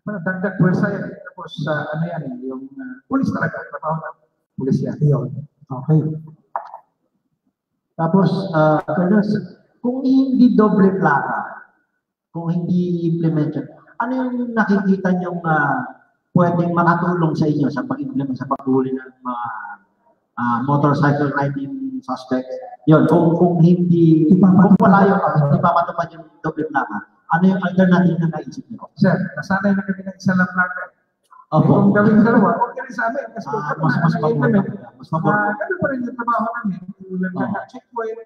dagdag pwersa yan. Tapos, ano yan, yung pulis talaga, trabaho ng pulis yan. Okay. Tapos, Colonel, kung hindi doble plaka, kung hindi implementation, ano yung nakikita niyong pwedeng makatulong sa inyo sa pag-implement, sa paghuli ng mga motorcycle riding suspects? Yun, kung hindi, kung wala yung ipapatupad yung doble plaka, ano yung alternative na naisip nyo? Sir, nasanay na kami ng isa lang plaka. Kung gawin dalawa, huwag ka rin sa amin. Mas mabuti. Ganun pa rin yung trabaho namin. Checkpoint,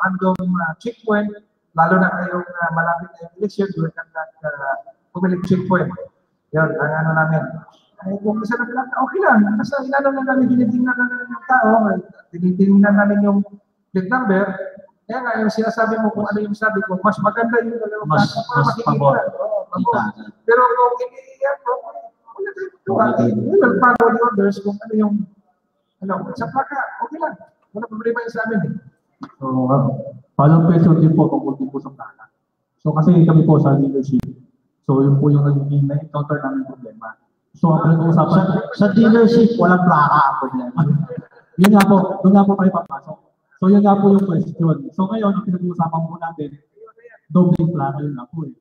random checkpoint, lalo na kayong malapit na yung election, doon ang pumilig checkpoint. Yun, ang ano namin. Ay, kung isa na plaka, okay lang. Kasi inanong na namin, hinitingnan na namin yung tao. Tinitingnan namin yung plate number. Kaya nga, yung sinasabi mo kung ano yung sabi ko, mas maganda yung dalawang plaka para makikita. Pero kung iniiyan ko, wala tayo magtuwa. Well, follow the orders kung ano yung, sa plaka, okay lang. Wala problema yun sa amin eh. So, palang peso din po kung hindi po sa plaka. So, kasi kami po sa leadership. So, yun po yung naging na-encounter namin problema. So, ang pinag-uusapan sa dealership, walang plaka problema. Yun nga po, doon nga po tayo papasok. So, yun nga po yung question. So, ngayon, ang pinag-uusapan po natin, doble plaka yun nga po eh.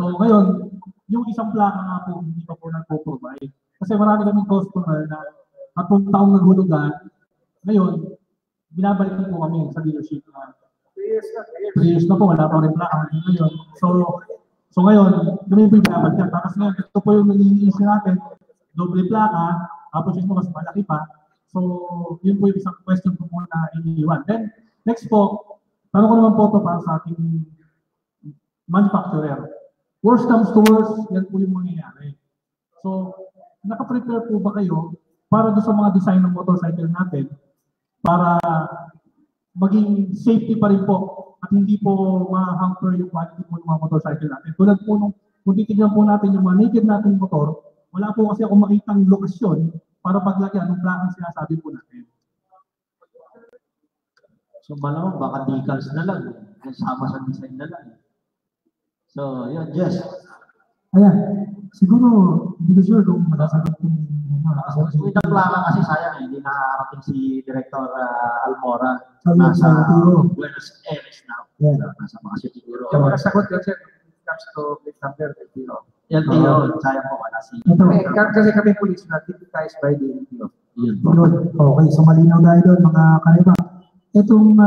So, ngayon, yung isang plaka nga po, hindi pa po nagpo-provide. Kasi marami kaming customer na atong taong naghulugan, ngayon, binabalikin po kami sa dealership na 3 years na po, wala pa rin plaka ngayon. So, ngayon, kami po yung binabalikin. Tapos ngayon, ito po yung nag-i-issue natin, doble plaka, tapos yun po mas malaki pa. So, yun po yung isang question po muna iniwan. Then, next po, tanong ko naman po ito para sa ating manufacturer. Worst comes to worst, yan po yung mangyayari. So, nakaprepare po ba kayo para doon sa mga design ng motorcycle natin para maging safety pa rin po at hindi po ma-hamper yung quality po ng mga motorcycle natin. Tulad po nung, kung titignan po natin yung mga naked natin motor, wala po kasi akong makitang lokasyon para paglagyan ng plakang sinasabi po natin. So, malamang baka decals na lang. Sama sa design na lang. So, yun, yes. Ayan. Siguro, hindi ko sure kung matasagot ko. With ang plaka kasi sayang, hindi nakarating si Director Almora. Nasa Buenos Aires now. Nasa mga siguro. Yung matasagot yun, sir. Comes to big number, LTO, sayang po wala si... Kasi kami police na typicized by the LTO. Okay, so malinaw dahil doon mga kareba. Itong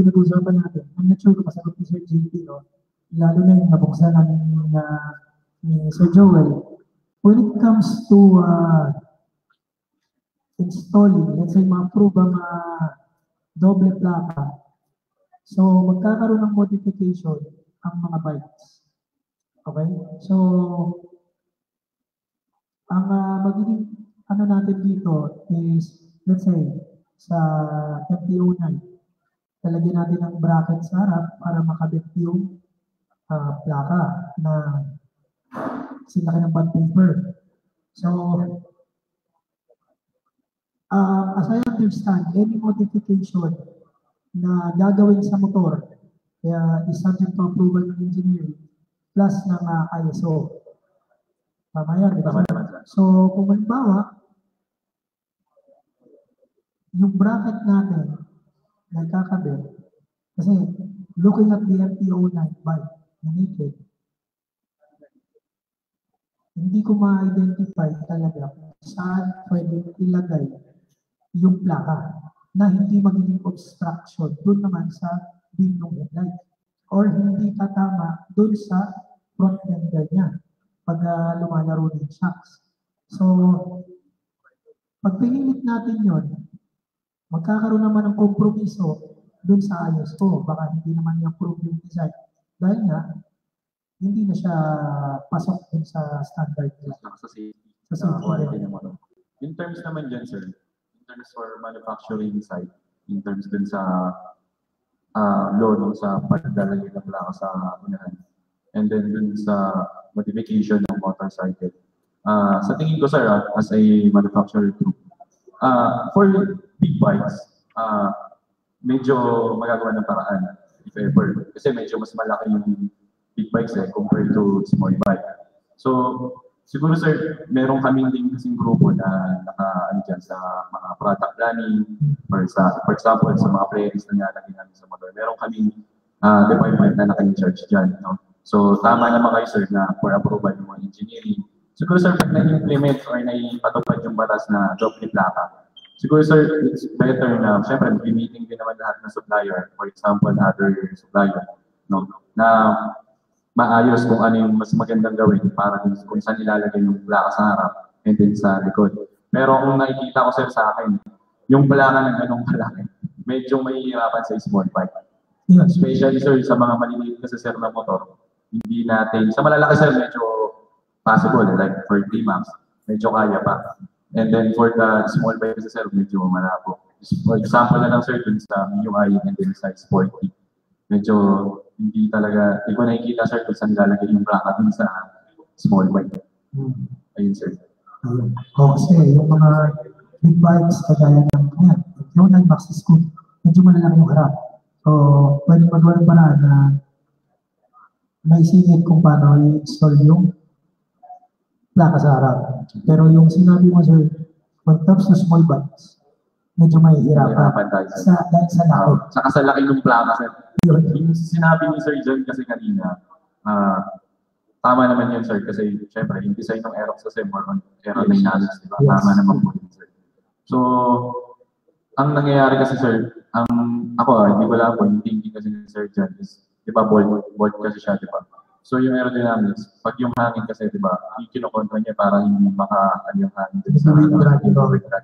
pinag-uusapan natin, I'm not sure kung masagot ni Sir JT, no? Lalo na yung nabuksan namin ni Sir Joel. When it comes to installing, let's say ma-approve ang doble plaka, so magkakaroon ng modification ang mga bikes. Okay? So, ang magiging ano natin dito is, let's say, sa MT-09, talagyan natin ang bracket sa harap para makabit yung plaka na sinlaki ng bond paper. So, as I understand, any modification na gagawin sa motor, kaya is subject to approval ng engineer plus ng ISO. Tama yan, di ba? So, kung halimbawa, yung bracket natin nagkakabit, kasi looking at the MT-09 bike na naked, hindi ko ma-identify talaga kung saan pwede ilagay yung plaka na hindi magiging obstruction doon naman sa beam ng headlight or hindi tatama doon sa front fender niya pag lumalaro ng shocks. So, pag pinilit natin yon, magkakaroon naman ng kompromiso doon sa ayos ko. Baka hindi naman i-approve yung design. Dahil nga, hindi na siya pasok doon sa standard nila. Sa safety. Sa quality ng motor. In terms naman dyan, sir, in terms for manufacturing side, in terms dun sa law, no, sa pagdala ng plaka sa unahan. And then dun sa modification ng motorcycle. Sa tingin ko, sir, as a manufacturer group, for big bikes, medyo magagawa ng paraan, if ever. Kasi medyo mas malaki yung big bikes compared to small bike. So, siguro sir, meron kaming din kasing grupo na naka-ano dyan sa mga product planning, for example, sa mga players na nalagay namin sa motor. Meron kaming department na naka-in-charge dyan. No? So, tama naman kayo sir na for approval ng mga engineering. Siguro sir, pag na-implement or naipatupad yung batas na doble plaka, siguro sir, it's better na, syempre, meeting din naman lahat ng supplier, for example, other supplier, no? Na maayos kung ano yung mas magandang gawin para kung saan nilalagay yung plaka sa harap and then sa likod. Pero kung nakikita ko sir sa akin, yung plaka ng ganong kalaki, medyo mahihirapan sa small bike. Especially sir, sa mga maliliit kasi sir na motor, hindi natin, sa malalaki sir, medyo possible, like for D-Max, medyo kaya pa. And then for the small bike sir, medyo malabo. For example na lang sir, dun sa MIUI and then size 40. Medyo hindi talaga, hindi ko nakikita sir kung saan lalagay yung plaka dun sa small bike. Ayun sir. Ayun. O kasi yung mga big bikes, kagaya ng yan, yung N-Max is good. Medyo malalaki yung harap. So, pwede magawa ng paraan na maisingit kung paano i-install yung plaka sa harap. Pero yung sinabi mo sir, when comes to small bikes, medyo mahihirapan dahil sa laki. Saka sa laki ng plaka sir. Yung sinabi ni Sir John kasi kanina, tama naman yun sir kasi syempre yung design ng Aerox kasi more on aerodynamics, diba? Yes. Tama naman po yun sir. So, ang nangyayari kasi sir, ako hindi ko alam po, yung thinking kasi ni Sir John is, diba bolt kasi siya, diba? So yung aerodynamics, pag yung hangin kasi, di ba, yung kinokontra niya para hindi maka-ano yung hangin dun sa wind drag,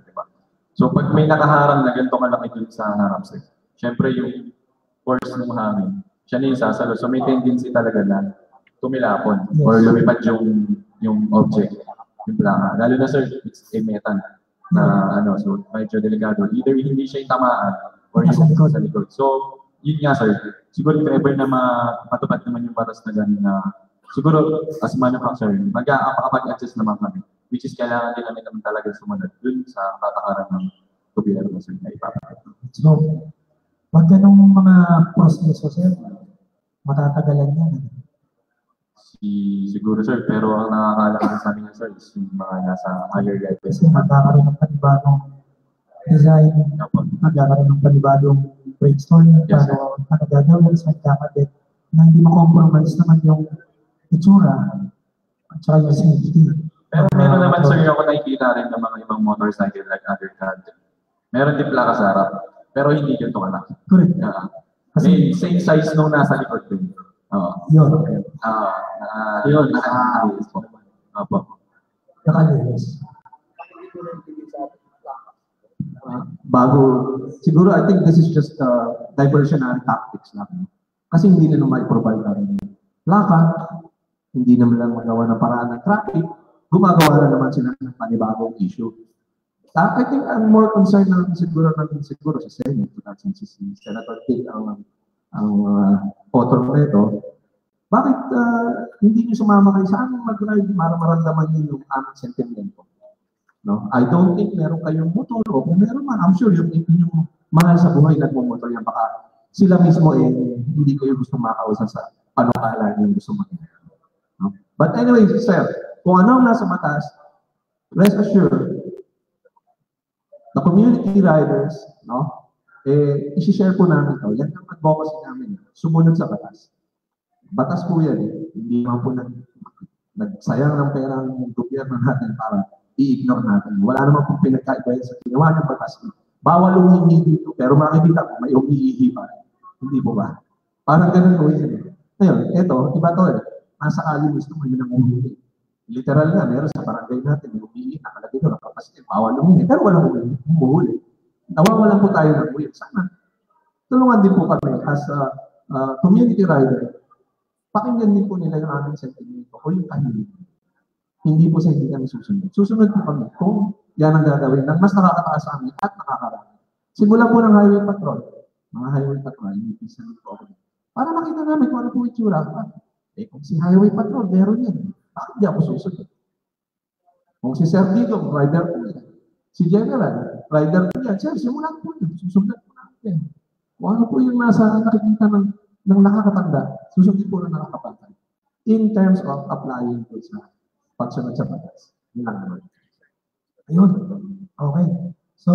di ba? So pag may nakaharang na ganito kalaki dun sa harap, sir, syempre yung force ng hangin, siya na yung sasalo. So may tendency talaga na tumilapon or lumipad yung object, yung plaka. Lalo na, sir, it's a metal na ano, so medyo delikado. Either hindi siya yung tamaan or yung sa likod. So, yun nga sir, siguro if ever na matupad naman yung batas na gano'n na siguro as manufacturer, mag-a-apag-adjust naman kami, which is kailangan din namin talaga sumunod dun sa patakaran ng tubilar na sir na ipapakit. So, pag ganong mga proseso sir, matatagalan yan? Siguro sir, pero ang nakakalakas sa amin sir is yung mga nasa higher level. Kasi magkakaroon ng panibagong design, magkakaroon ng panibagong brainstorming, yes, pero ano gagawin sa magkakabit na hindi makompromise naman yung itsura at saka yung safety. Pero meron naman sir, ako nakikita rin ng mga ibang motorcycle like other country. Meron din plaka sa harap. Pero hindi ganito kalaki. Correct. Kasi same size nung nasa likod din. Yun. Yun. Naka-alis po. Naka-alis. Bago, siguro I think this is just diversionary tactics namin. Kasi hindi na naman i-provide namin laka, hindi naman lang magawa ng paraan ng traffic, gumagawa na naman sila ng panibagong issue. I think I'm more concerned namin siguro sa Senate, kasi si Senator King ang author nito. Bakit hindi niyo sumama kayo sa aming mag-ride para maramdaman niyo yung aming sentimento? No? I don't think meron kayong motor o kung meron man, I'm sure yung inyong mahal sa buhay nagmumotor yan. Baka sila mismo eh, hindi ko yung gusto makausan sa panukala yung gusto mangyari. No? But anyway, sir, kung ano ang nasa matas, rest assured, the community riders, no? Eh, isi-share po namin ito. Yan ang advocacy namin. Sumunod sa batas. Batas po yan eh. Hindi naman po nagsayang ng perang gobyerno natin para i-ignore natin. Wala naman po pinagkaiba yan sa ginawa ng batas. Bawal humihi dito, pero makikita ko may humihihi pa. Hindi po ba? Parang ganun po yan eh. Ngayon, ito, iba to eh. Nasa alimusto mo yun ang humihi. Literal na, meron sa barangay natin, yung umiin, nakalagay doon, nakapasitip, bawal umiin, pero walang umuhuli. Nawawalan po tayo ng uwi. Sana, tulungan din po kami as a community rider, pakinggan din po nila yung aming sentimento o yung kahilig. Hindi po sa hindi kami susunod. Susunod po kami kung yan ang gagawin ng mas nakakataas sa amin at nakakarami. Simulan po ng highway patrol. Mga highway patrol, yung isang problem. Para makita namin kung ano po itsura. Eh, kung si highway patrol, meron yan. Bakit di ako susunod? Kung si Sir Dito, rider ko yan. Si General, rider ko yan. Sir, simulan po yun. Susunod po natin. Kung ano po yung nasa nakikita ng nakakatanda, susundin po ng nakakapaganda. In terms of applying po sa pagsunod sa batas. Ayun. Okay. So,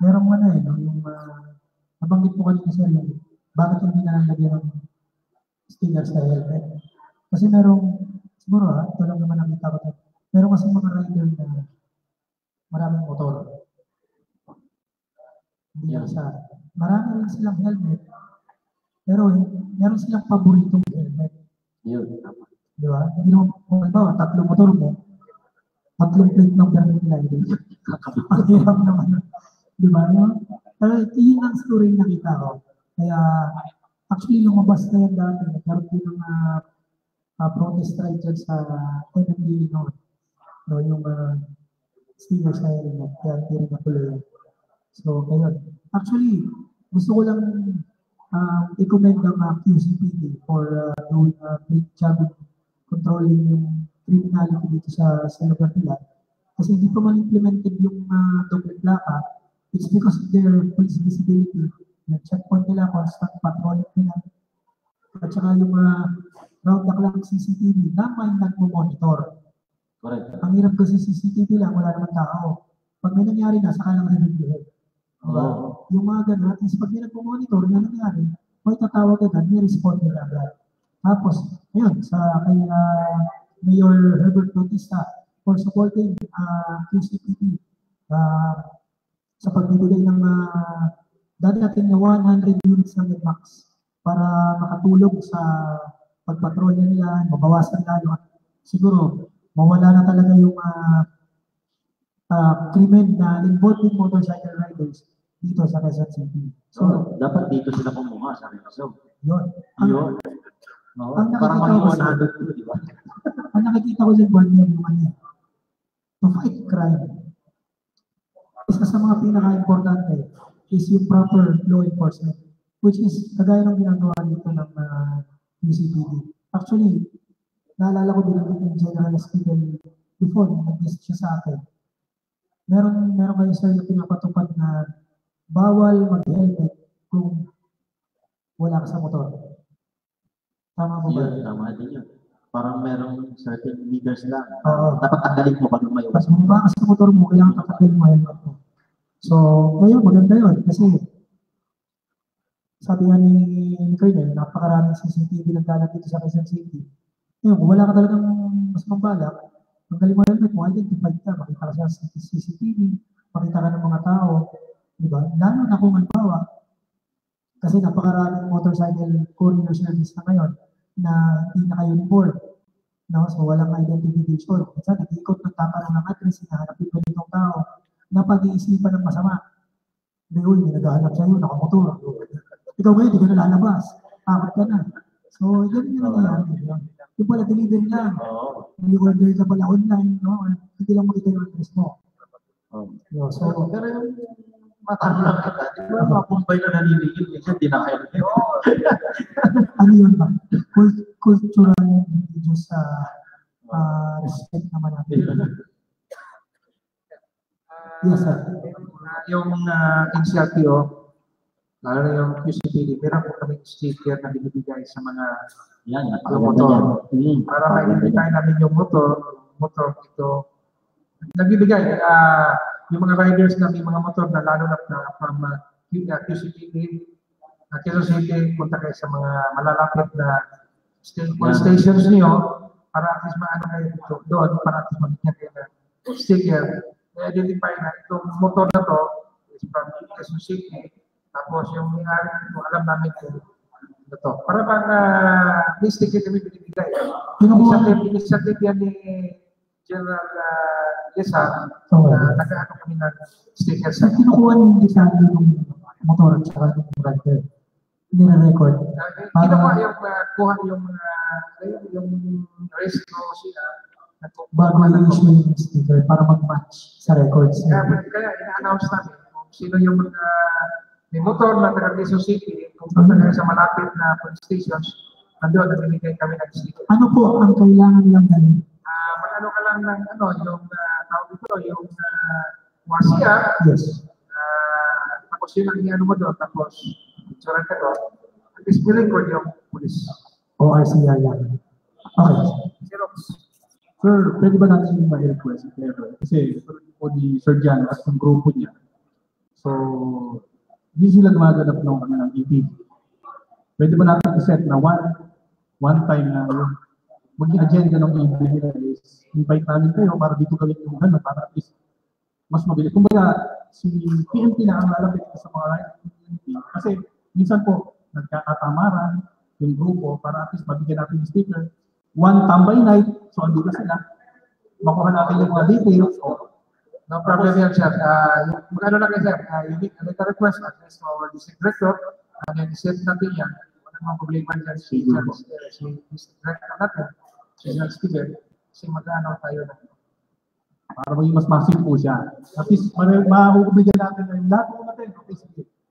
meron mo na eh. No? Yung, nabanggit po kanina sir, bakit hindi na nalagyan ng stickers sa helmet? Kasi merong siguro ha, ito lang naman ang itakot. Pero kasi mga rider na maraming motor. Hindi lang sa, maraming silang helmet. Pero meron silang paboritong helmet. Yun. Di ba? Hindi naman kung iba, tatlong motor mo, tatlong plate ng helmet rider. Pag-irap naman. Di ba? Pero yun ang story na nakita ko. Kaya actually lumabas na yan dati. Nagkaroon ko ng protest strike dyan sa MT-09, no, yung stickers na yun, kaya hindi rin natuloy yun. So, ngayon. Actually, gusto ko lang i-commend ang QCPD for doing a great job controlling yung criminality dito sa lugar nila. Kasi hindi pa man-implemented yung double plaka. It's because of their police visibility. Yung checkpoint nila, constant patrolling nila. At saka yung round the clock CCTV na may nagmumonitor. Correct. Ang hirap kasi CCTV lang, wala naman tao. Pag may nangyari na, saka lang reviewin. Oh. Yung mga ganun, is pag may nagmumonitor, yan nangyari, may tatawag agad, may respond nila agad. Tapos, ayun, sa kay Mayor Herbert Bautista for supporting QCPD sa pagbibigay ng dati natin na 100 units ng N-Max para makatulog sa pagpatrolya nila, mabawasan lalo. Siguro, mawala na talaga yung krimen na involved in motorcycle riders dito sa Quezon City. So, dapat dito sila kumuha sa Revzone. Yun. Parang maging 100, di ba? Ang nakikita ko sa buwan niya naman eh, to fight crime. Isa sa mga pinaka-importante is yung proper law enforcement, which is kagaya ng ginagawa dito ng UCPD. Actually, naalala ko din ang General Speaker before nag-guest siya sa akin. Meron kayo sir na pinapatupad na bawal mag-helmet kung wala ka sa motor. Tama mo ba? Yun, tama din yun. Parang merong certain meters lang. Dapat tanggalin mo pag lumayo. Kasi kung ba sa motor mo, kailangan tanggalin mo helmet mo. So, ngayon, maganda yun. Kasi sabi nga ni Colonel, napakaraming CCTV ng dalag dito sa Quezon City. Ngayon, kung wala ka talagang mas mabalak, ang galing mo helmet mo, identify ka, makita ka sa CCTV, makita ka ng mga tao, Diba? Lalo na kung halimbawa, kasi napakaraming motorcycle courier service na ngayon na hindi na kayo involved. No? So walang identification. Minsan, nag-iikot ng tapa lang ng address, hinahanap ito nitong tao na pag-iisipan ng masama. Ngayon, may naghahanap sa'yo, nakamotor. Ikaw ngayon, hindi ka na lalabas. Apat ka na. So, yun yung nangyayari. Yung pala, deliver lang. May order ka pala online. No? Hindi lang makita yung address mo. So, pero yung matang lang kita, di ba makumpay na naninigil niya siya, di na kayo. Ano yun ba? Cultural religious respect naman natin. Yes, sir. Yung NCRTO, lalo na yung QCPD, meron po kaming sticker na binibigay sa mga motor. Para ma-identify namin yung motor ito. Nagbibigay yung mga riders na may mga motor na lalo na from QCPD, Quezon City, punta kayo sa mga malalapit na stations niyo para at least maano kayo doon, para at least magiging kayo na sticker. Na-identify na itong motor na to is from Quezon City. Tapos yung nangyari kung alam namin na to. Para bang may sticker kami binibigay. Initiative yan ni General Lesa, nag-ano kami ng sticker sa kinukuha ng design ng motor at saka ng rider. Hindi na record. Kinukuha yung race ko sila. Bago na issue yung sticker para mag-match sa records. Kaya ina-announce namin kung sino yung motor na taga-Quezon City, kung saan sa malapit na police stations, nandoon na binigay kami ng sticker. Ano po ang kailangan nilang ganun? Mag-ano ka lang ng ano, yung tawag ito, yung wasiya. Yes. Tapos yun ang i-ano mo doon, tapos picturean ka doon. At least record yung police. O, RCI yan. Okay. Sir, pwede ba natin yung ma-request? Kasi, po ni Sir Jan, at yung grupo niya. So, hindi sila gumaganap ng EPD. Pwede ba natin i-set na one time na mag-agenda ng event nila is invite namin kayo para dito gawin yung gano'n para at least mas mabilis. Kung baga, si PMT na ang lalapit sa mga PMT kasi minsan po nagkakatamaran yung grupo para at least mabigyan natin yung sticker. One tambay night, so andito sila. Makuha natin yung mga details. No problem yan, sir. Mag-ano lang yan, sir. You need a request at least for the director and then set natin yan. Ang problema dyan si Mr. Director natin. Siya yung speaker. Kasi mag-ano tayo na. Para maging mas massive po siya. At least, makukumbigyan natin na yung lahat po natin.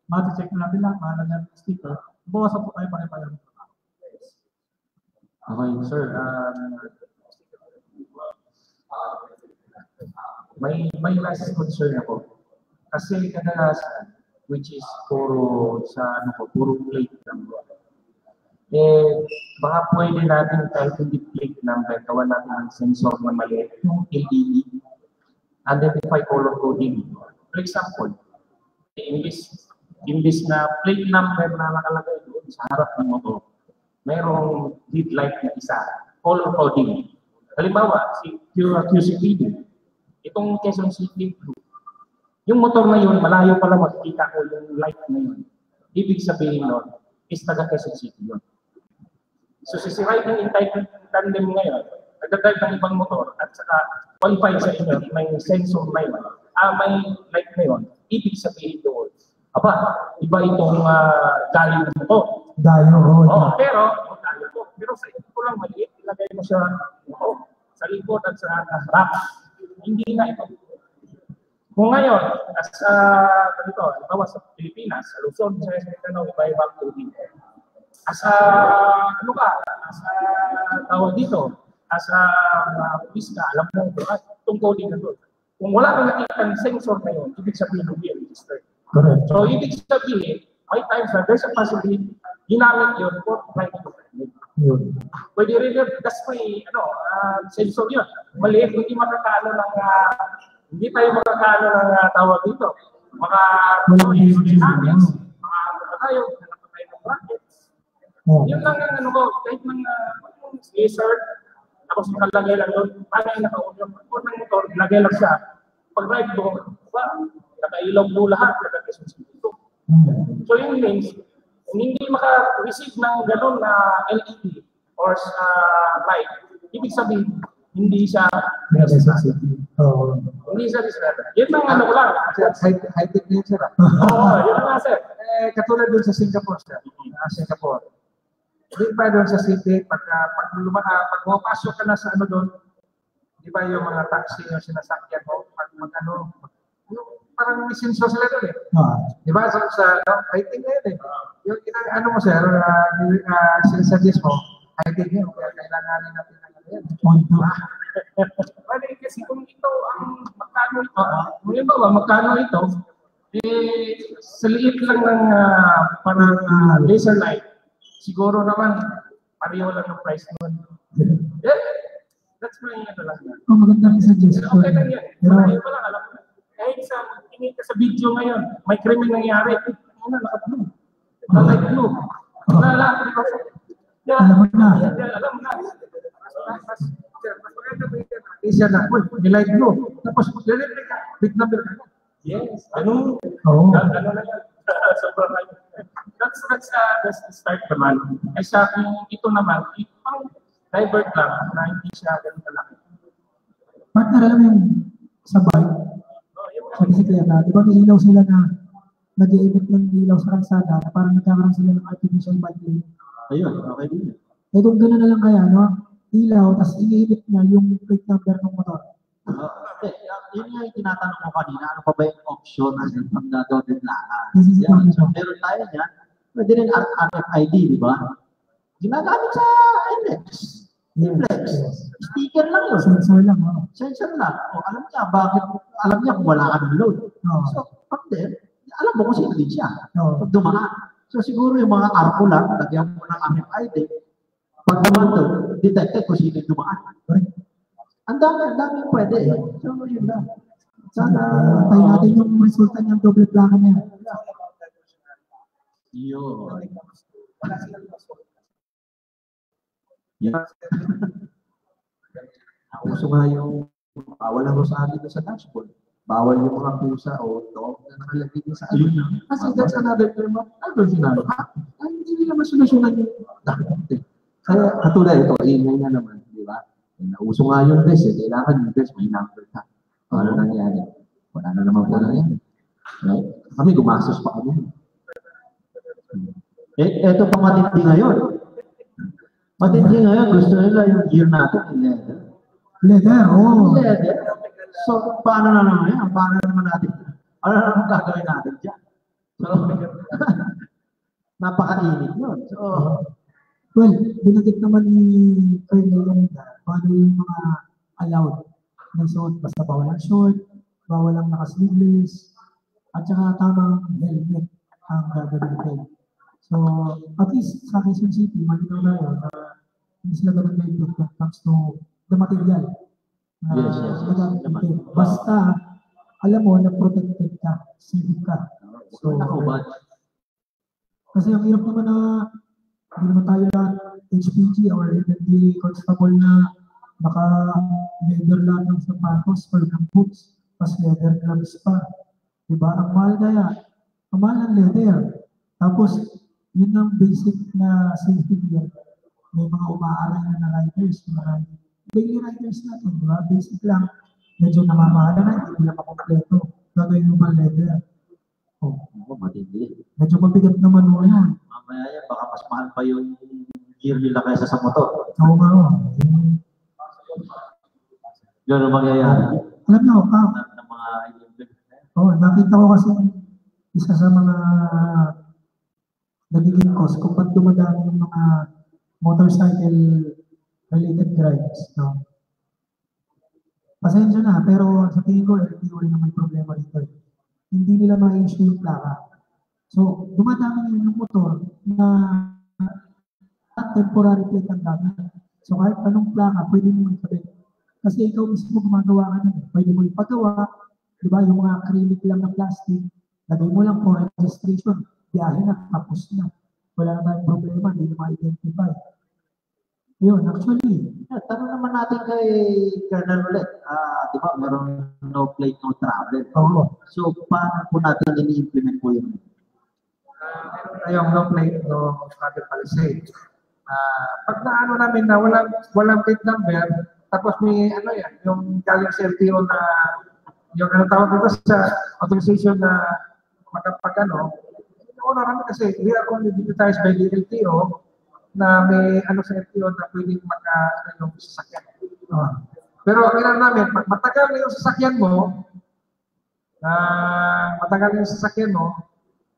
Mati-check na natin lang. Mahalang natin yung sticker. Bawasan po tayo pare-pareho. Okay, sir. May last concern ako. Kasi kadalasan, which is puro sa ano ko, puro plate number. Baka pwede natin kahit hindi plate number, gawa natin ang sensor na maliit, yung ADE, Identify Color Coding. For example, imbis na plate number na nakalagay doon sa harap ng motor, mayroong headlight na isa, color coding. Halimbawa, si QCPD, itong Quezon City Blue, yung motor na yun, malayo pala makikita ko yung light na yun. Ibig sabihin nun, is taga Quezon City yun. So sisirahin ng entitlement tandem ngayon, nagdadrive ng ibang motor at saka qualified sa inyo, may sensor na yun. May light na yun. Ibig sabihin doon, iba itong galing na ito. Dayo road. Oo, pero sa ito ko lang maliit, ilagay mo siya sa likod at sa harap. Hindi na ito. Kung ngayon, sa ganito, ibawa sa Pilipinas, sa Luzon, sa Espiritu, iba-ibang tubig. Sa lugar, sa tawag dito, sa pulis ka, alam mo itong coding na doon. Kung wala kang nakikita ng sensor na yun, ibig sabihin ng register. So, ibig sabihin, may times na there's a possibility, ginamit yun for flight document. Pwede rin yun, that's my sensor yun. Maliit, hindi makakaano ng hindi tayo magkakano ng tawag dito. Maka aerodynamics, maka tayo, hanapin tayo ng brackets. Yun lang yung ano ko, kahit mga insert, tapos nakalagay lang doon, paano yung naka-audio, kung ng motor, nilagay lang siya. Pag-drive doon, nakailaw po lahat, naka-Quezon City po. So yun means, hindi maka-receive ng ganun na LED or sa light, ibig sabihin, hindi siya necessary. Oh. Hindi siya necessary. Yun ang ano ko lang. High-tech na yun, sir. Oo, yun nga, sir. Eh, katulad dun sa Singapore, sir. Singapore. Hindi pa doon sa city, pag mapasok ka na sa ano doon, di ba yung mga taxi yung sinasakyan mo, pag mag-ano, parang may sinso sila doon eh. Di ba? Sa high-tech na yun eh. Yung ano mo, sir, sinasuggest mo, high-tech yun. Kaya kailanganin natin Bale, kasi kung ito ang magkano ito, ngayon ba magkano ito, eh, sa liit lang ng parang laser light, siguro naman, pareho lang ng price nun. Yeah, that's my ito lang. Oh, maganda rin sa Jess. Okay lang yan. Pareho pa lang, alam mo. Kahit sa, tingin ka sa video ngayon, may krimen nangyari. Ano na, naka-blue. Naka-blue. Yeah, alam mo na. Alam mo na. Mas maganda ba yun? Asia na, uy, nilight mo. Tapos, nilight ka, big number ka. Yes, ano? Oo. Ano na yan? Sobrang high. That's the start naman. Ay sa akin, ito naman, ipang divert lang na hindi siya ganun na lang. Partner, alam mo yung sa bike, sa bisikleta, di ba nililaw sila na nag-i-event ng ilaw sa kalsada na parang nagkakaroon sila ng artificial bike. Ayun, okay din. Eh kung gano'n na lang kaya, no? Ilaw, tapos inihilit niya yung plate number ng motor. Okay. Yun nga yung tinatanong ko kanina, ano pa ba yung option na yung pagdadodin lahat? So, meron tayo niya, pwede rin RFID, di ba? Ginagamit sa NX. Reflex. Sticker lang yun. Sensor lang. Sensor lang. O, alam niya, bakit? Alam niya kung wala ka ng load. So, pag din, alam mo kung sino din siya. Pag dumaan. So, siguro yung mga arko lang, lagyan mo ng RFID, pag naman ito, detected kung sino dumaan. Ang dami pwede eh. So, yun lang. Sana, tayo natin yung resulta niyang double plaka na yan. Yun. Yan. Nauso nga yung bawal na rosari sa dashboard. Bawal yung mga pusa o dog na nakalagay sa alin. Kasi that's another term of albertinado. Hindi nila masunasunan yung dashboard. Kaya katulad ito, ingay na naman, di ba? Nauso nga yung dress eh. Kailangan yung dress, may number ka. Ano nangyari? Wala na naman po nangyari. Right? Kami gumastos pa kami. Eh, eto pa matindi ngayon. Matindi ngayon, gusto nila yung gear natin, yung leather. Leather, oo. Leather. So, paano na naman yan? Paano naman natin? Ano na naman gagawin natin dyan? So, napakainit yun. So, well, binagit naman ni Colonel Yanita paano yung mga allowed ng suot. Basta bawal ang short, bawal ang naka-sleeveless, at saka tamang helmet ang gagawin. So, at least sa Quezon City, malinaw na yun na hindi sila ganun na yung comes to the material. Yes. Basta, alam mo na protected ka, safe ka. So, kasi ang hirap naman na hindi naman tayo lahat HPG or hindi constable na naka-leather lahat ng sapatos or ng boots, mas leather gloves pa. Diba? Ang mahal kaya. Ang mahal ng leather. Tapos, yun ang basic na safety gear. May mga umaaral na riders. Mga daily riders natin. Diba? Basic lang. Medyo namamahala na. Hindi nila makompleto. Gagawin yung mga leather. Matindi. Medyo mabigat naman mo yan. Mamaya yan, baka mas mahal pa yung gear nila kaysa sa motor. Oo nga. Yun ang mangyayari. Alam niyo, nakita ko kasi isa sa mga nagiging cause kung ba't dumadami yung mga motorcycle-related crimes. No? Pasensya na, pero sa tingin ko, hindi wala na may problema dito. Hindi nila ma-insure yung plaka. So, dumadami nila yung motor na temporary plate ang gamit. So, kahit anong plaka, pwede mo ipagawa. Kasi ikaw mismo gumagawa ka nun. Pwede mo ipagawa. Diba, yung mga acrylic lang na plastic, lagay mo lang for registration. Biyahe na, tapos na. Wala na tayong problema, hindi mo ma-identify. Yun, actually, tanong naman natin kay Colonel ulit. Di ba, meron no plate, no travel. Oo. So, paano po natin ini-implement po yun? Meron tayong no plate, no travel policy. Pag naano namin na walang plate number, tapos may ano yan, yung galing sa LTO na, yung ano tawag dito sa authorization na magkapag ano, una namin kasi, we are only digitized by the LTO, na may ano sa LTO na pwedeng magka-ano yung sasakyan. Pero kailangan namin, pag matagal na yung sasakyan mo,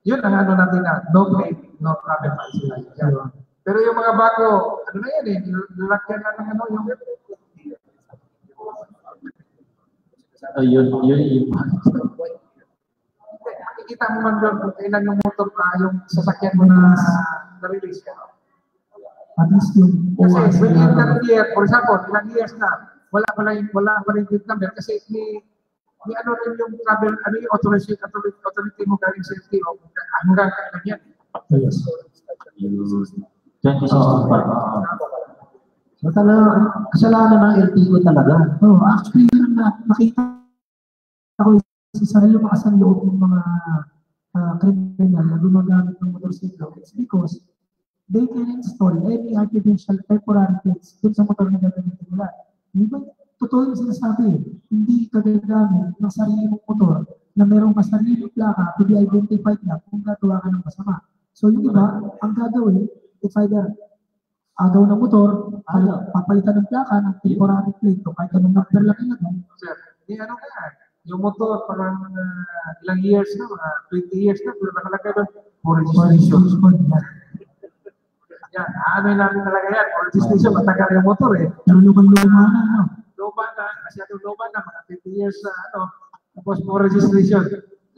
yun ang ano natin na, no plate, no travel policy. Pero yung mga bago, ano na yan eh, lalakyan na ng ano yung... Yun. Makikita mo man doon kung kailan yung motor, yung sasakyan mo na na-release ka. At least yung kasi within that year, for example, ilang years na, wala yung plate number kasi may ano rin yung travel, ano yung authority mo galing sa LTO hanggang kailan yan. Yes. So talaga, kasalanan ng LTO talaga. Oh, actually, nakita ako sa sarili ko kasang loob ng mga kriminal na gumagamit ng motorsiklo. It's because they can install any artificial temporary things dun sa motor na gagamitin nila. Hindi ba? Totoo yung sinasabi. Hindi ka gagamit ng sarili mong motor na merong masarili yung plaka to be identified na kung gagawa ka ng masama. So yung iba, ang gagawin, it's either agaw ng motor, papalitan ng plaka ng temporary plate o kahit anong number lang yun. Sir, di ano kaya? Yung motor parang ilang years na, 20 years na, pero nakalagay doon, for registration. Yan, aanoy namin talaga yan. All this station, matagal yung motor eh. Pero lumang luma na, kasi ano luma na, mga 50 years na ano, tapos for registration.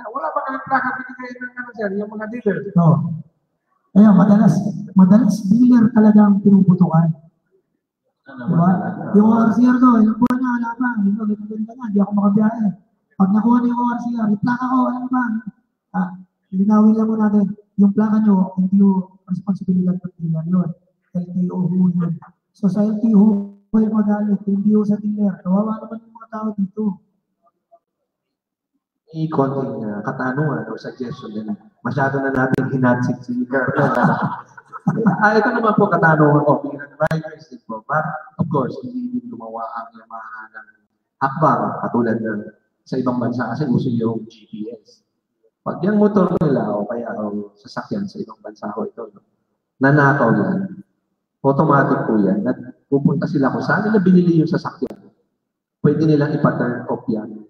Wala pa kayong plaka pinigay ng ano sir, yung mga dealer. Oo. Ayun, madalas dealer talaga ang pinuputukan. Diba? Yung RCR ko, ilang buwan na, wala pa. Ganito na, hindi ako makabiyahe. Pag nakuha na yung RCR, yung plaka ko, alam ba? Linawin lang mo natin. Yung plaka nyo, hindi yung responsibilidad ng dealer yun. LTO ho yun. So sa LTO ho yung magalit, hindi ho sa dealer. Kawawa naman yung mga tao dito. May konting katanungan o suggestion din. Masyado na natin hinatsik si Carla. Ito naman po katanungan ko. Bilang riders din po. Of course, hindi din gumawa ang Yamaha ng hakbang katulad ng sa ibang bansa kasi uso yung GPS. Pag yung motor nila o kaya o sasakyan sa ibang bansa ko ito, nanakaw yan, automatic po yan, at pupunta sila kung saan nila binili yung sasakyan. Pwede nilang ipa-turn off yan,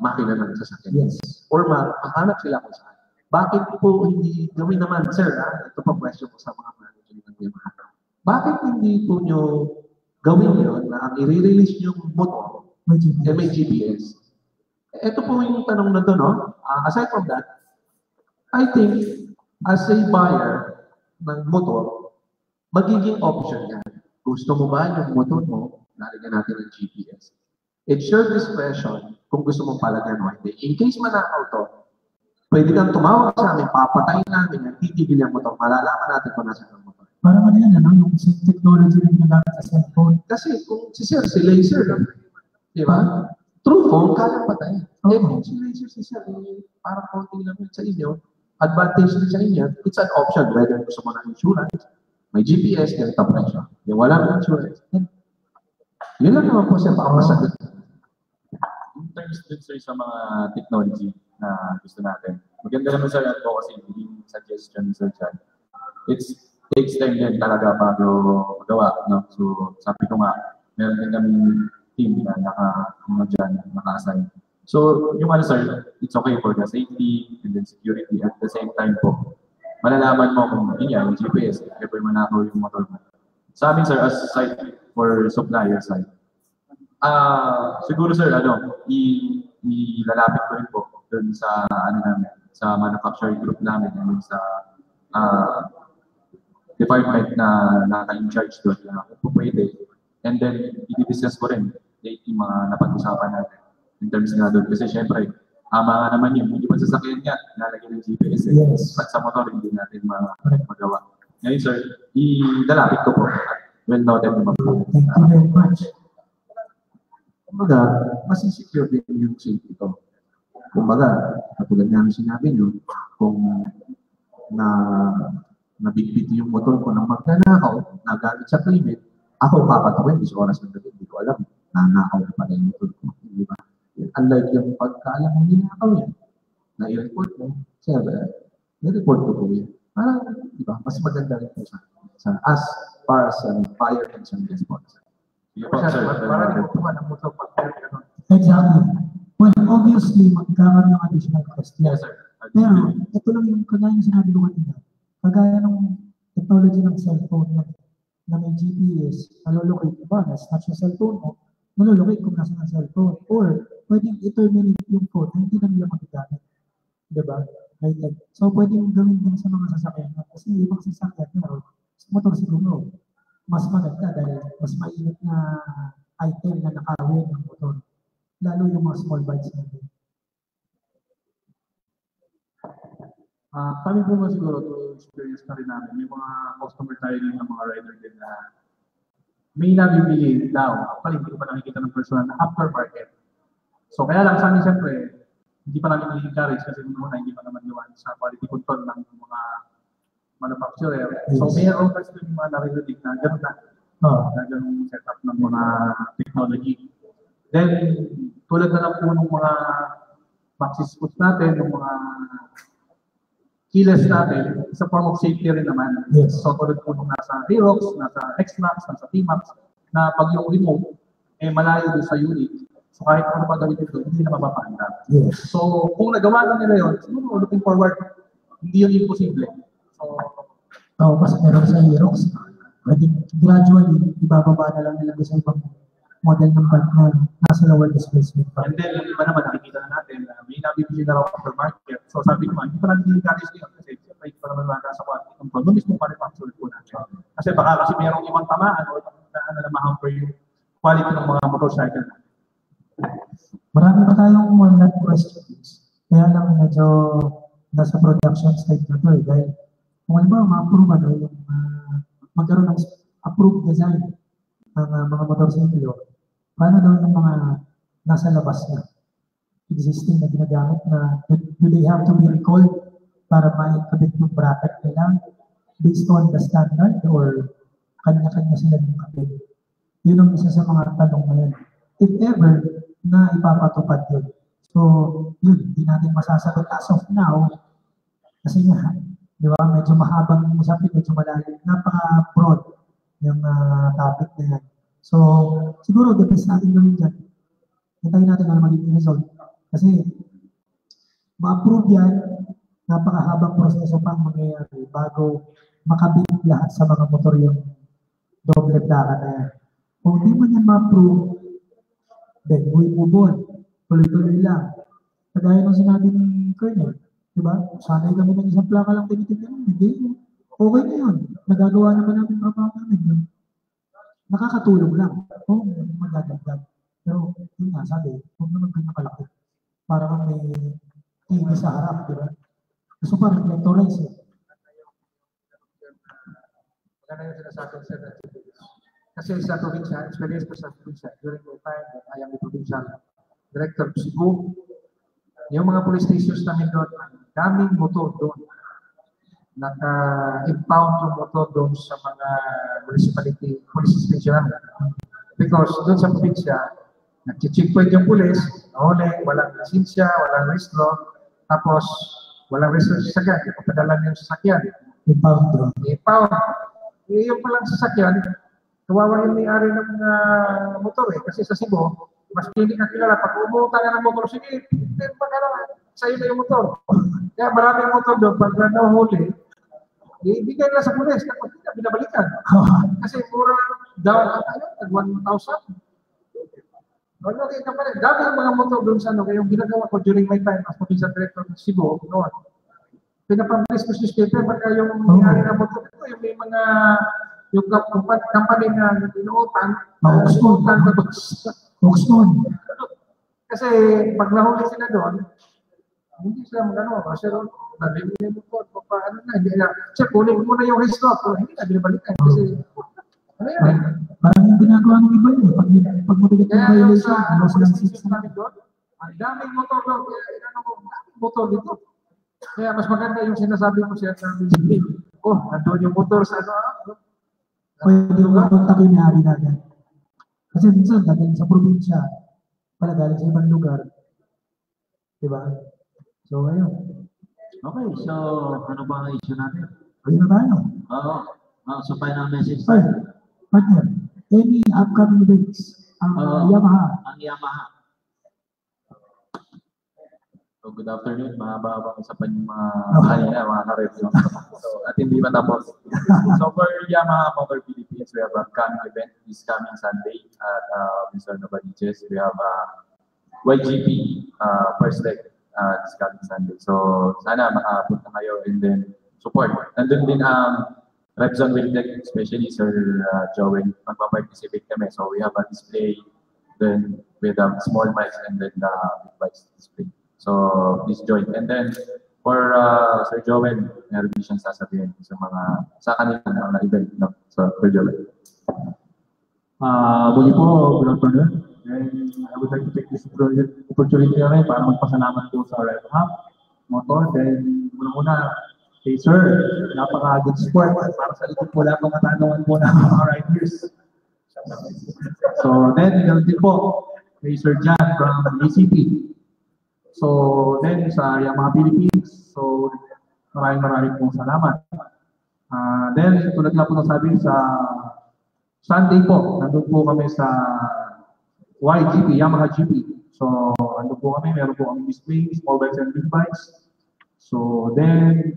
makina ng sasakyan. Yes. Or makahanap sila kung saan. Bakit po hindi gawin naman, sir, ito pa question ko sa mga manager ng Yamaha. Bakit hindi po nyo gawin yun na ang i-release yung motor may GPS? Ito po yung tanong na ito, no? Aside from that, I think as a buyer ng motor, magiging option yan. Gusto mo ba yung motor mo, nalagyan natin ng GPS. It's your discretion kung gusto mong palagyan o hindi. In case manakaw to, pwede kang tumawag sa amin, papatayin namin, titigil yung motor, malalaman natin kung nasa ng motor. Parang ano yan, ano? Yung technology na ginagamit sa cellphone. Kasi kung si sir, si laser, di ba? True phone, kaya patay. Okay. Kung si laser si sir, parang konting lang sa inyo, advantage din sa inyo, it's an option. Whether gusto mo ng insurance, may GPS, yung top pressure. Yung walang insurance. Yun lang naman po siya, baka masagot. In terms din sir sa mga technology na gusto natin, maganda naman sir at po kasi yung suggestion sir dyan. It takes time din talaga bago magawa. No? So sabi ko nga, meron din kami team na naka-assign. So, yung ano sir, it's okay for the safety and then security at the same time po. Malalaman mo kung yun yan, yung GPS, every manakaw yung motor mo. Sa amin sir, as site for supplier side, siguro sir, ano, ilalapit ko rin po dun sa, ano namin, sa manufacturing group namin, ano, sa department na naka-in-charge doon na kung pwede. And then, i-discuss ko rin yung mga napag-usapan natin in terms nga doon. Kasi syempre, ama naman yun. Hindi pa sasakyan niya, nalagyan ng GPS. Yes. At sa motor, hindi natin magawa. Ngayon sir, idalapit ko po. well noted naman po. Kumbaga, masisecure din yung safety ko. Kumbaga, katulad nga sinabi nyo, kung nabigpit yung motor ko ng magnanakaw, nagamit sa climate, ako papatawin, is oras ng gabi, hindi ko alam, nanakaw na pala yung motor ko. Diba? Unlike yung pagkaalam kung ninakaw yan, na i-report mo, sir, i-report ko po yan. Parang, diba, mas maganda rin po sa as far as fire and some response. Maraming kukuha ng motor pag gano'n. Exactly. Well, obviously, magkakaroon ng additional cost. Yes, sir. Pero, ito lang yung kagaya yung sinabi ko kanina. Kagaya ng technology ng cellphone na may GPS, nalolocate ba? Nasnatch yung cellphone mo, nalolocate kung nasa ng cellphone. Or, pwedeng i-terminate yung phone na hindi na nila magagamit. Diba? Right? So, pwedeng gawin din sa mga sasakyan. Kasi ibang sasakyan na, motor siguro, mas maganda dahil mas mainit na item na nakawin ng motor. Lalo yung mga small bikes natin. Kami po ba siguro to experience na rin namin. May mga customer tayo ng mga rider din na may nabibili daw. Actually, hindi ko pa nakikita ng personal na aftermarket. So, kaya lang sa amin siyempre, hindi pa namin i-encourage kasi muna hindi pa naman iwan sa quality control ng mga manufacturer. So, mayroon kasi yung mga naririnig na gano'n na. Na gano'ng setup ng mga technology. Then, tulad na lang po ng mga maxi sports natin, ng mga keyless natin, sa form of safety rin naman. Yes. So, tulad po nung nasa Aerox, nasa X-Max, nasa T-Max, na pag yung remote, eh malayo din sa unit. So, kahit ano pa gawin ito, hindi na mapapanda. Yes. So, kung nagawa lang nila yun, siguro, looking forward, hindi yun imposible. Oo, kasi meron sa Aerox, gradually, ibababa na lang nila sa ibang model ng bike na nasa lower displacement. And then, yung iba naman, nakikita na natin, may nabibili na raw aftermarket. So, sabi ko, hindi pa namin encourage niyo kasi ito naman nasa quality control. Nung mismo manufacturer po natin. Kasi baka kasi merong ibang tamaan o na ma-hamper yung quality ng mga motorcycle natin. Marami pa tayong online questions. Kaya lang medyo nasa production stage na ito eh. Dahil kung alam ba, ma-approve ano yung magkaroon ng approved design ng mga motorsiklo, paano daw yung mga nasa labas na existing na ginagamit na do they have to be recalled para maikabit yung bracket nila based on the standard or kanya-kanya sila yung kapit? Yun ang isa sa mga tanong ngayon. If ever na ipapatupad yun. So, yun, hindi natin masasagot as of now kasi nga, di ba? Medyo mahabang usapin, medyo malalim. Napaka-broad yung topic na yan. So, siguro, depends natin gawin dyan. Hintayin natin ang magiging result. Kasi, ma-approve yan, napakahabang proseso pang mangyayari bago makabit lahat sa mga motor yung doble plaka na yan. Kung di man yan ma-approve, then we move on. Tuloy-tuloy lang. Kagaya nung sinabi ni Colonel, diba? Sanay kami ng isang plaka lang tinitin namin. Hindi. Okay na yun. Nagagawa naman namin trabaho namin yun. Nakakatulong lang. Oo, magdadagdag. Pero yun nga, sabi, huwag naman ganyan kalaki. Para kang may TV sa harap, diba? Gusto pa rin, reflectorize yun. Maganda yung sinasabi sa provincial. Kasi sa provincial, experience ko sa provincial, during the time that I am the provincial director of Cebu, yung mga police stations namin doon, daming motor doon. Naka-impound yung motor doon sa mga municipality police station namin. Because doon sa probinsya, nag-checkpoint yung police, nahuli, walang lisensya, walang wrist law, tapos walang wrist law sa sasakyan, ipapadala niyo yung sasakyan. Impound doon. Impound. Yung palang sasakyan, kawawa yung may-ari ng mga motor eh. Kasi sa Cebu, mas hindi ka kilala. Pag umuuta ka ng motor, sige, then pagkala, sa'yo na yung motor. Kaya maraming motor doon, pag nahuli, ibigay nila sa pulis, kapag hindi na binabalikan. Kasi mura down at nag 1,000. Okay, kapatid, dami ang mga motor doon sa ano, yung ginagawa ko during my time as provincial director ng Cebu, noon. Pinapabilis ko si Steve, pagka yung may-ari ng motor ko, yung may mga yung company na inuutan, inuutan na Oxford. Kasi pag nahuli sila doon, hindi sila magano. Kasi doon, nabibigay mo po. Paano na? Sir, kunin mo na yung wrist lock. Hindi na binabalikan. Kasi Parang yung ginagawa ng iba yun. Pag matigat yung violation, mas lang system namin doon. Ang daming motor doon, kaya inano ko, daming motor dito. Kaya mas maganda yung sinasabi ko siya sa BCP. Oh, nandoon yung motor sa ano. Pwede yung kontakin na hari natin. Kasi minsan, sa probinsya, pala galing sa ibang lugar. Diba? So, ngayon. Okay, so, ano ba ang issue natin? Ayun na tayo. Oo. So, final message tayo. Partner, any upcoming events? Ang Yamaha. Ang Yamaha. So, good afternoon. Mahaba-haba ko sa panyang mga na-review. So, at hindi ba tapos? So, for Yamaha Motor Philippines, we have an upcoming event this coming Sunday at Mr. Novaliches. We have YGP first leg this coming Sunday. So, sana makapunta kayo and then support. Nandun din ang Revzone Wheeltek, especially Sir Joel, magpa-participate kami. So we have a display, then with small mics and then the big mics display. So please join. And then for Sir Joel, meron din siyang sasabihin sa mga, sa kanila na event. No? So Sir Joel. Muli po, good afternoon. And I would like to take this opportunity na para magpasalamat po sa Revzone Motor. Then muna-muna, hey sir, napaka-good sport. Para sa likod po lang mga tanungan po ng mga riders. So then, ganoon din po, hey Sir John from ACP. So then, sa Yamaha Philippines, so maraming pong salamat. Then, tulad na po nasabi sa Sunday po, nandun po kami sa YGP, Yamaha GP. So, nandun po kami, meron po kami display, small bikes and big bikes. So then,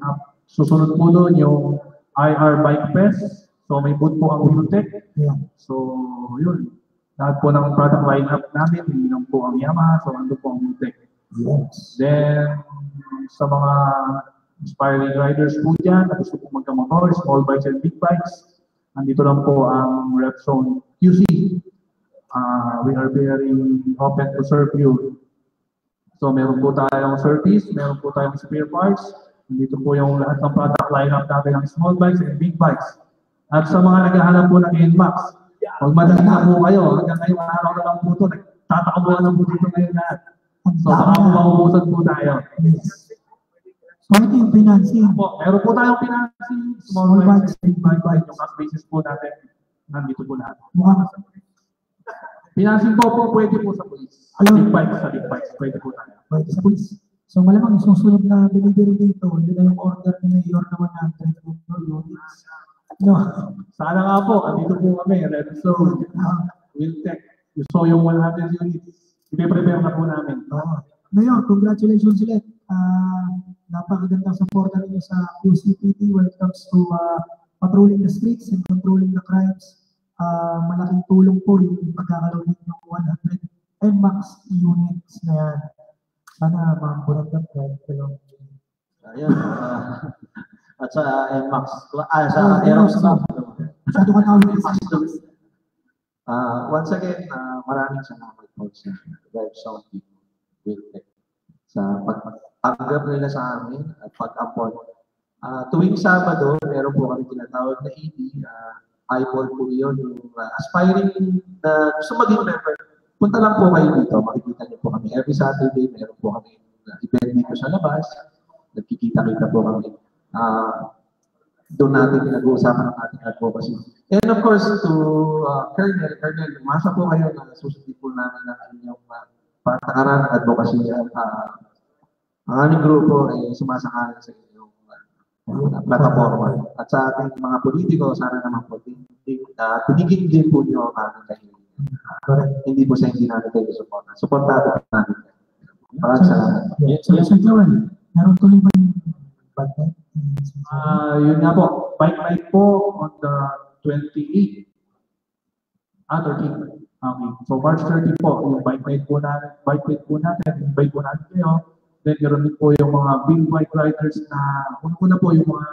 susunod po doon yung IR Bike Fest. So may booth po ang Wheeltek. So yun, lahat po ng product lineup namin, hindi lang po ang Yamaha, so ando po ang Wheeltek. Yes. Then, sa mga inspiring riders po dyan, na gusto po magkamotor, small bikes and big bikes, andito lang po ang Revzone QC. We are very open to serve you. So, meron po tayong service, meron po tayong spare parts. Dito po yung lahat ng product lineup natin ng small bikes and big bikes. At sa mga naghahanap po ng N-Max, huwag madala po kayo. Hanggang ngayong araw na lang po ito. Nagtatakuan lang po dito ngayon lahat. So, baka po maubusan po tayo. Meron po yung financing. Meron po tayong financing. Small bikes, big bikes. Yung cash basis po natin, nandito po lahat. Financing po pwede po sa police. Sa big bikes, pwede po tayo. Pwede sa police. So malamang yung susunod na delivery dito, yun na yung order ni Mayor naman na 300 units. No. Sana nga po, andito po kami, Revzone, Wheeltek. So yung 100 units, ipe-prepare na po namin. Mayor, congratulations ulit. Napakagandang support ninyo sa QCPD when it comes to patrolling the streets and controlling the crimes. Malaking tulong po yung pagkakaroon ninyo 100 N-Max units na yan. Sana maburagdap kahit kalong. Ayan. At sa N-Max, sa Aerox Club. Masyado ka na ulit. Once again, maraming salamat po sa Revzone people, Wheeltek, sa pagtanggap nila sa amin at pag-appoint. Tuwing Sabado, meron po kami tinatawag na ED, eyeball po yun, yung aspiring na gusto maging member, punta lang po kayo dito, makikita niyo po kami. Every Saturday, meron po kami event dito sa labas, nagkikita-kita po kami. Doon natin pinag-uusapan ng ating advocacy. And of course, to Colonel, masa po kayo na susundin po namin ang inyong patakaran ng advocacy. Ang aming grupo ay sumasangalan sa inyo. Plataforma. At sa ating mga politiko, sana naman po, tinigin din po niyo ang aming kahilingan. Hindi po sa hindi namin kayo suporta. Suportado po namin. Parang salamat. Sir Joel, naroon tuloy ba yung bike bike? Yun nga po, bike bike po on the 28th. 13th. Okay. So March 30 po, yung bike bike po natin, invite po natin kayo. Then, meron din po yung mga big bike riders na una po yung mga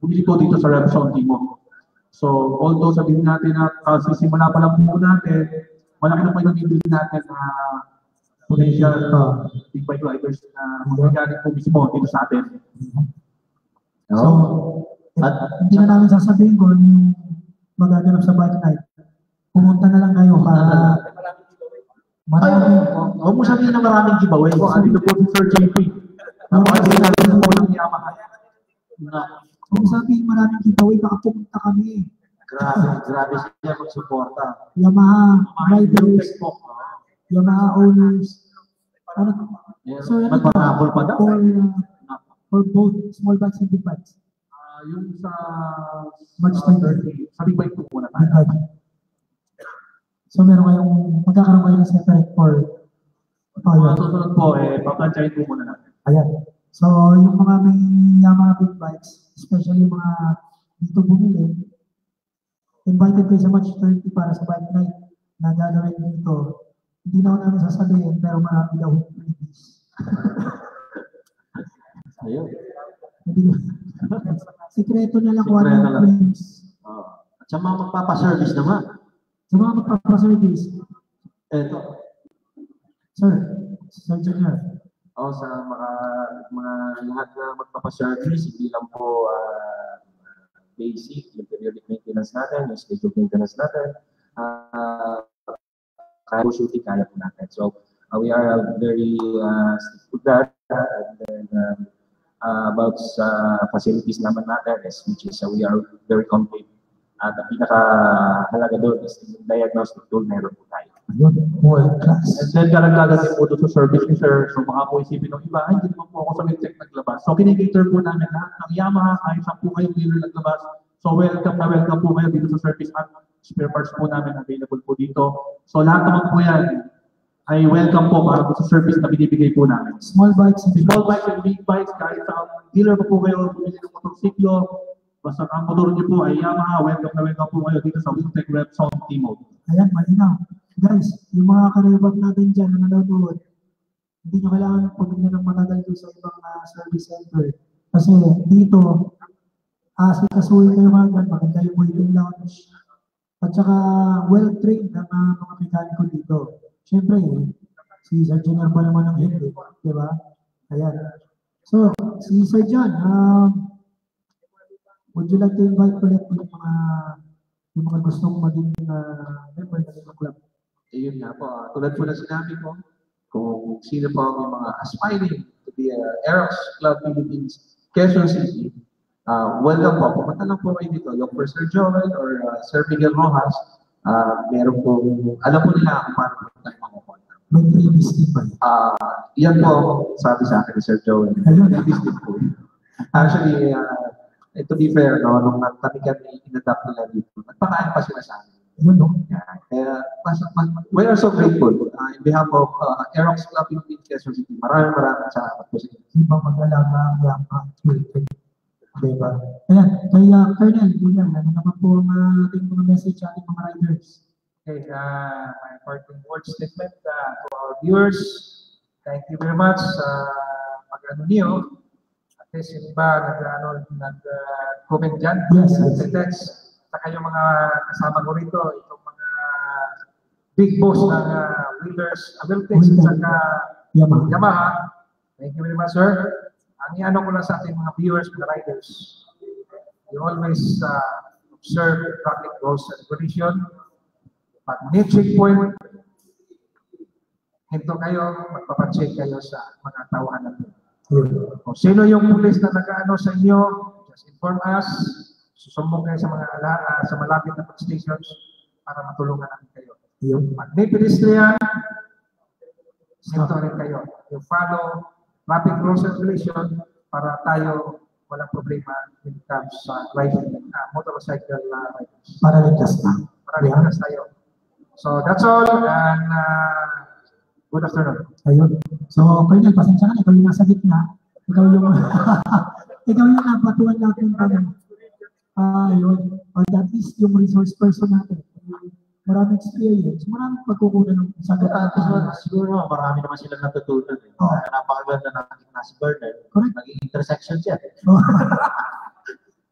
bumili po dito sa Revzone Timog. So, although sabihin natin na sisimula pa lang po natin, malaki na po yung bibili natin na potential big bike riders na magagaling po mismo dito sa atin. So, hindi na namin sasabihin ko yung magaganap sa bike night, pumunta na lang kayo para maraming giveaway. Huwag mo sabihin na maraming giveaway. Ako, dito po si Sir JP. Ako, sinabi mo po ng Yamaha. Huwag sabihin maraming giveaway, baka pumunta kami. Grabe siya magsuporta. Yamaha riders, Yamaha owners. So, yan for both small bikes and big bikes. Yung sa March 23, sa big bike po muna tayo. So meron kayong, magkakaroon kayo ng separate for mga susunod po, paplanchahin po muna natin. Ayan. So yung mga may Yamaha big bikes, especially yung mga dito bumili, invited kayo sa March 30 para sa bike night na gagawin dito. Hindi na ako namin sasabihin, pero marami daw yung freebies. Ayun. Sikreto na lang kung ano yung freebies. At sa mga magpapaservice naman. Sa mga magpapaservice. Eto. Sir. Sir Junior. Oo, sa mga lahat na magpapaservice, hindi lang po basic, yung periodic maintenance natin, yung scheduled maintenance natin. Kaya po shooting, kaya po natin. So, we are very stick to that. And then, about sa facilities naman natin, which is we are very complete. At ang pinakahalaga doon is yung diagnostic tool meron po tayo. And then, karagdagan din po doon sa service ni Sir. So, baka po isipin ng iba, ay, hindi po ako sa Wheeltek naglabas. So, kinikater po namin lahat ng Yamaha, kahit saan po kayong dealer naglabas. So, welcome na welcome po kayo dito sa service at spare parts po namin available po dito. So lahat naman po yan ay welcome po para po sa service na binibigay po namin. Small bikes and big bikes, kahit sa dealer po kayo bumili ng motorsiklo, basta ang motor niyo po ay Yamaha, welcome na welcome po kayo dito sa Wheeltek Revzone Timog. Ayan, malinaw. Guys, yung mga karebag natin dyan na nanonood, hindi nyo kailangan pumili ng matagal doon sa ibang service center. Kasi dito, asikasuhin kayo mga maganda yung waiting lounge. At saka well-trained ang mga mekaniko dito. Siyempre, si Sir Jenner pa naman ang hindi, di ba? Ayan. So, si Sir John, would you like to invite ulit yung mga gustong maging member ng club? Ayun nga po. Tulad po na sinabi ko, kung sino po ang mga aspiring to be Aerox Club Philippines, Quezon City, welcome po. Pumunta lang po kayo dito. Look for Sir Joel or Sir Miguel Rojas. Meron po, alam po nila kung paano po tayo makukonta. May freebies din ba? Yan po, sabi sa akin ni Sir Joel. Freebies din po. Actually, to be fair, no, nung kami kami in-adapt nila dito, nagpakaan pa sila sa amin. Yun, no? Kaya, we are so grateful. In behalf of Aerox Club in Quezon City, maraming salamat po sa inyo. Ibang maglalang ang diba? Ayan, kaya Colonel, William, ano naman po ang ating mga message ating mga riders? Okay, my parting word statement to our viewers. Thank you very much sa pag-ano niyo. At least yung iba nag-comment dyan, nag-text. Saka yung mga kasama ko rito, itong mga big boss ng wheelers, Wheeltek, saka Yamaha. Thank you very much, sir. Ang iano ko lang sa ating mga viewers, mga riders, you always observe traffic rules and condition. Pag may checkpoint, hinto kayo, magpapacheck kayo sa mga tawahan natin. Kung sino yung pulis na nag-aano sa inyo, just inform us. Susumbong kayo sa mga sa malapit na police stations para matulungan natin kayo. Pag may pedestrian, hinto rin kayo. You follow rapid rules and regulation para tayo walang problema when it comes sa motorcycle riders. Para ligtas na. Para ligtas tayo. So that's all and good afternoon. Ayun. So kayo na, pasensya na. Ikaw yung nasa gitna. Ikaw yung ikaw yung napatuan natin. Ayun. But at least yung resource person natin. Maraming experience, maraming pagkukunan ng sagot. Siguro marami naman silang natutunan. Napakaganda na natin na si Bernard. Correct. Naging intersection siya.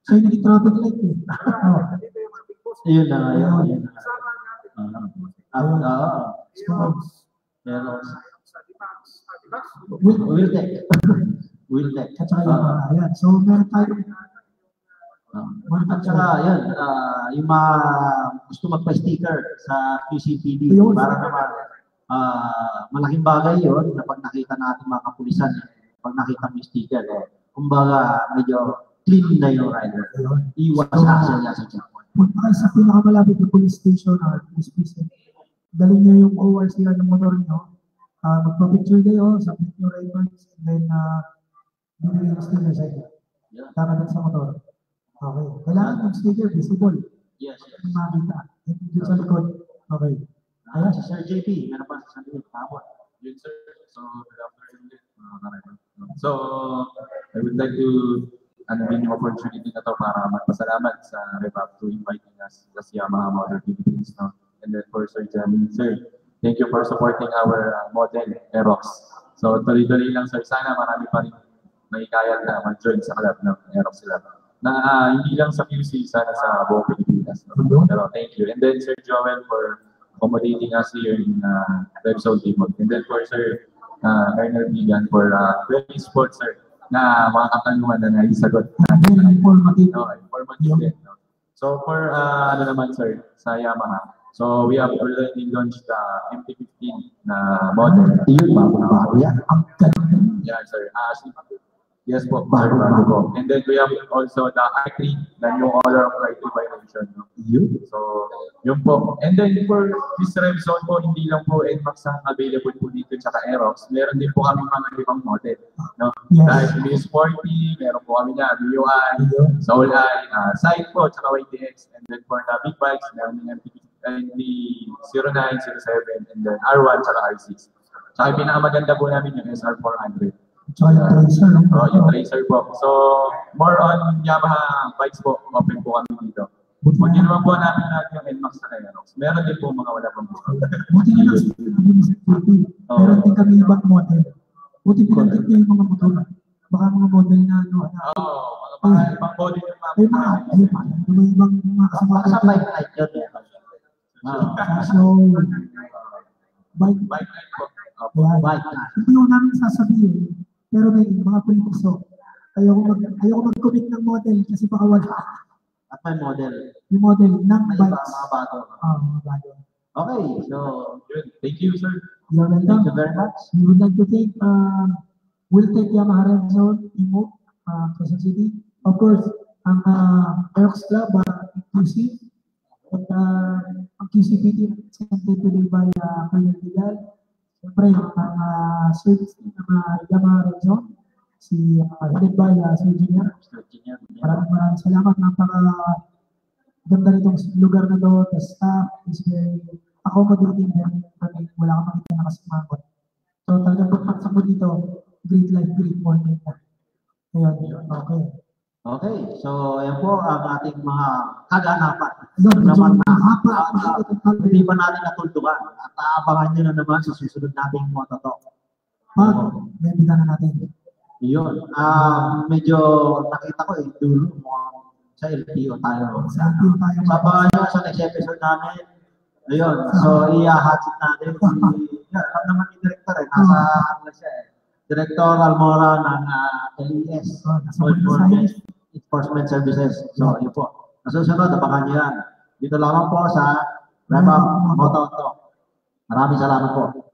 So, naging traffic light eh. Yun na nga, yun na nga. Wheeltek. Wheeltek. So, meron tayo At saka, yan, yung mga gusto magpa-sticker sa QCPD, para naman malaking bagay yun na pag nakita natin mga kapulisan, pag nakita mo yung sticker, kumbaga medyo clean na yung rider. Iwas hassle niya sa Japan. Punta kayo sa pinakamalapit na police station or police precinct. Dalhin niyo yung ORCR ng motor niyo. Magpa-picture kayo, submit niyo records, and then bibigyan yung sticker sa inyo. Tama din sa motor. Okay. Kailangan yung sticker visible. Yes, yes. Makita. Yung sa likod. Okay. Ayan, si Sir JP. Meron pa sa likod. Tama. Yes, sir. So, good afternoon. So, I would like to unveil yung opportunity na to para magpasalamat sa Revab to inviting us sa Yamaha Motor Philippines, no? And then for Sir Jenner, sir, thank you for supporting our model, Aerox. So, tuloy-tuloy lang, sir. Sana marami pa rin may kaya na mag-join sa club ng Aerox Club. Na hindi lang sa QC, sana sa buong Pilipinas, no? Pero thank you. And then, Sir Joel, for accommodating us here in Revzone Timog. And then for Sir Erson Digal for very sports, sir, na mga katanungan na naisagot. Informative. No, informative din. No? So for ano naman sir, sa Yamaha. So we have already launched the MT15 na model. Yun ba? Yeah, sir. Yes po, bago po. And then we have also the R3, the new order of right to violation. No? So yun po. And then for this Revzone po, hindi lang po N-Max ang available po dito tsaka Aerox. Meron din po kami mga ibang model. No? Yes. Like BS40, meron po kami na BUI, Soul Eye, Side po, tsaka YTX. And then for the big bikes, meron din MT-09, 07, and then R1, tsaka R6. Tsaka yung pinakamaganda po namin yung SR 400. So yung Tracer. Oh, yung Tracer po. So more on Yamaha bikes po, open po kami dito. Buti nyo naman po namin natin yung N-Max na Aerox. Meron din po mga wala pang buto. Buti nyo lang sa meron din kami ibang model. Buti nyo lang yung mga motor. Baka mga model na ano. Oo, mga pang-body yung mga motor. May ibang mga kasama. Sa bike light yun. So, bike light po. Bike light. Ito yung namin sasabihin. Pero may mga puliso. Ayoko mag-commit ng model kasi baka wala. At may model. Yung model ng bikes. Mga bato. Mga bato. Okay. So, good. Thank you, sir. Thank you very much. We would like to thank Wheeltek Yamaha Revzone, Timog, Quezon City. Of course, ang Aerox Club, QC. At ang QCPT presented today by Erson Digal. Siyempre, ang service team ng Yamaha Revzone, si headed by Sir Jenner. Maraming salamat. Napakaganda nitong lugar na to. The staff is very accommodating. Wala kang makita na kasamagot. So talagang pagpatsak mo dito, great life, great morning. Ayan, okay. Okay, so yan po ang ating mga kaganapan. Naman hindi pa natin natuldukan at aabangan nyo na naman sa susunod nating Moto Talk. Ganda na natin. Yun. Medyo nakita ko eh, dulo mo sa LTO tayo. Sabangan nyo sa next episode namin. Ayun, so i-hatsit natin. Alam naman yung director eh, nasa ano siya eh. Director Almora ng LES, Enforcement Services. So, yun po. Nasusunod, abakan nyo yan. Dito lamang po sa Revab Moto Talk. Maraming salamat po.